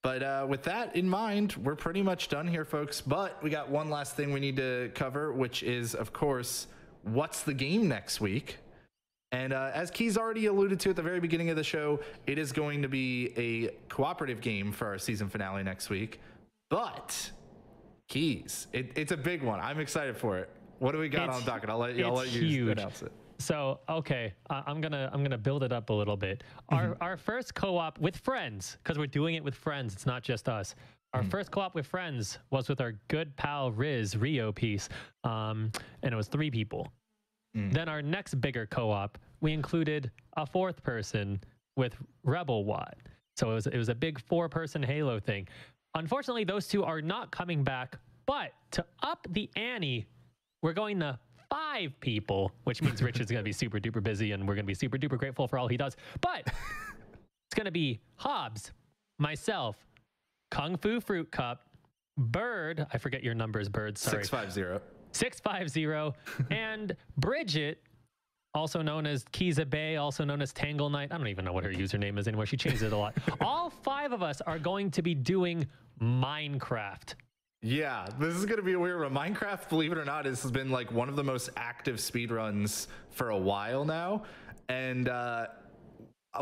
But uh, with that in mind, we're pretty much done here, folks. But we got one last thing we need to cover, which is, of course, what's the game next week? And uh, as Key's already alluded to at the very beginning of the show, it is going to be a cooperative game for our season finale next week. But, Keys, it, it's a big one. I'm excited for it. What do we got it's, on the docket? I'll let you, I'll let you announce it. So, okay, uh, I'm gonna I'm gonna build it up a little bit. Our mm-hmm. our first co-op with friends, because we're doing it with friends. It's not just us. Our mm-hmm. first co-op with friends was with our good pal Riz Rio piece, um, and it was three people. Then our next bigger co-op, we included a fourth person with Rebel Watt. So it was, it was a big four-person Halo thing. Unfortunately, those two are not coming back, but to up the ante, we're going to five people, which means Richard's going to be super-duper busy, and we're going to be super-duper grateful for all he does. But it's going to be Hobbs, myself, Kung Fu Fruit Cup, Bird, I forget your numbers, Bird, sorry. six five zero. six five zero and Bridget, also known as Kiza Bay, also known as Tangle Knight. I don't even know what her username is anymore. She changes it a lot. All five of us are going to be doing Minecraft. Yeah, this is going to be a weird one. Minecraft, believe it or not, has been like one of the most active speedruns for a while now. And uh,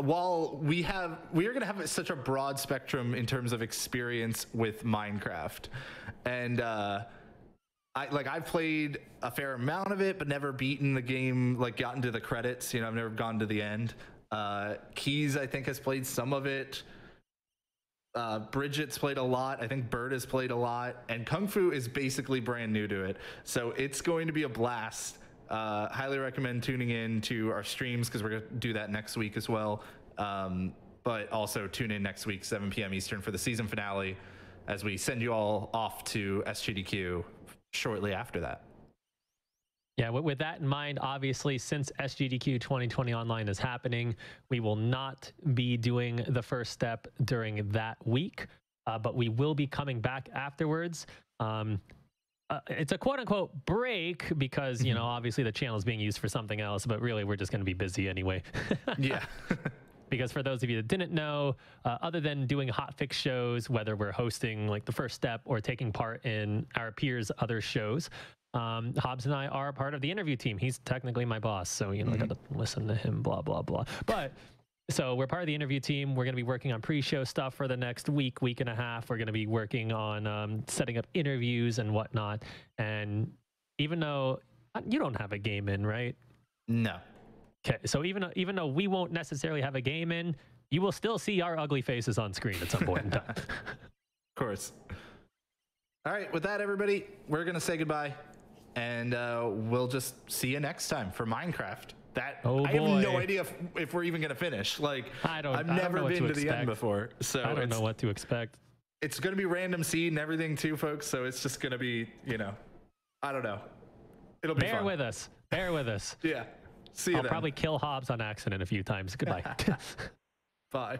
while we have, we are going to have such a broad spectrum in terms of experience with Minecraft. And, uh, I, like, I've played a fair amount of it, but never beaten the game, like, gotten to the credits. You know, I've never gone to the end. Uh, Keys, I think, has played some of it. Uh, Bridget's played a lot. I think Bird has played a lot. And Kung Fu is basically brand new to it. So it's going to be a blast. Uh, highly recommend tuning in to our streams because we're going to do that next week as well. Um, but also tune in next week, seven p m Eastern, for the season finale as we send you all off to S G D Q shortly after that. Yeah, with that in mind, obviously, since S G D Q twenty twenty online is happening, we will not be doing the first step during that week, uh, but we will be coming back afterwards. Um, uh, it's a quote-unquote break because, you know, obviously the channel is being used for something else, but really we're just going to be busy anyway. Yeah. because for those of you that didn't know, uh, other than doing hotfix shows, whether we're hosting like The First Step or taking part in our peers' other shows, um, Hobbs and I are part of the interview team. He's technically my boss, so you know, mm-hmm. I gotta listen to him, blah, blah, blah. But so we're part of the interview team. We're going to be working on pre-show stuff for the next week, week and a half. We're going to be working on um, setting up interviews and whatnot. And even though you don't have a game in, right? No. Okay. So even though, even though we won't necessarily have a game in, you will still see our ugly faces on screen at some point in time. Of course. All right. With that, everybody, we're going to say goodbye. And uh, we'll just see you next time for Minecraft. That oh I have boy. no idea if, if we're even gonna finish. Like I don't. I've never don't been to, to the end before, so I don't know what to expect. It's gonna be random seed and everything too, folks. So it's just gonna be, you know, I don't know. It'll be bear fun. with us. Bear with us. Yeah. See you. I'll then. probably kill Hobbs on accident a few times. Goodbye. Bye.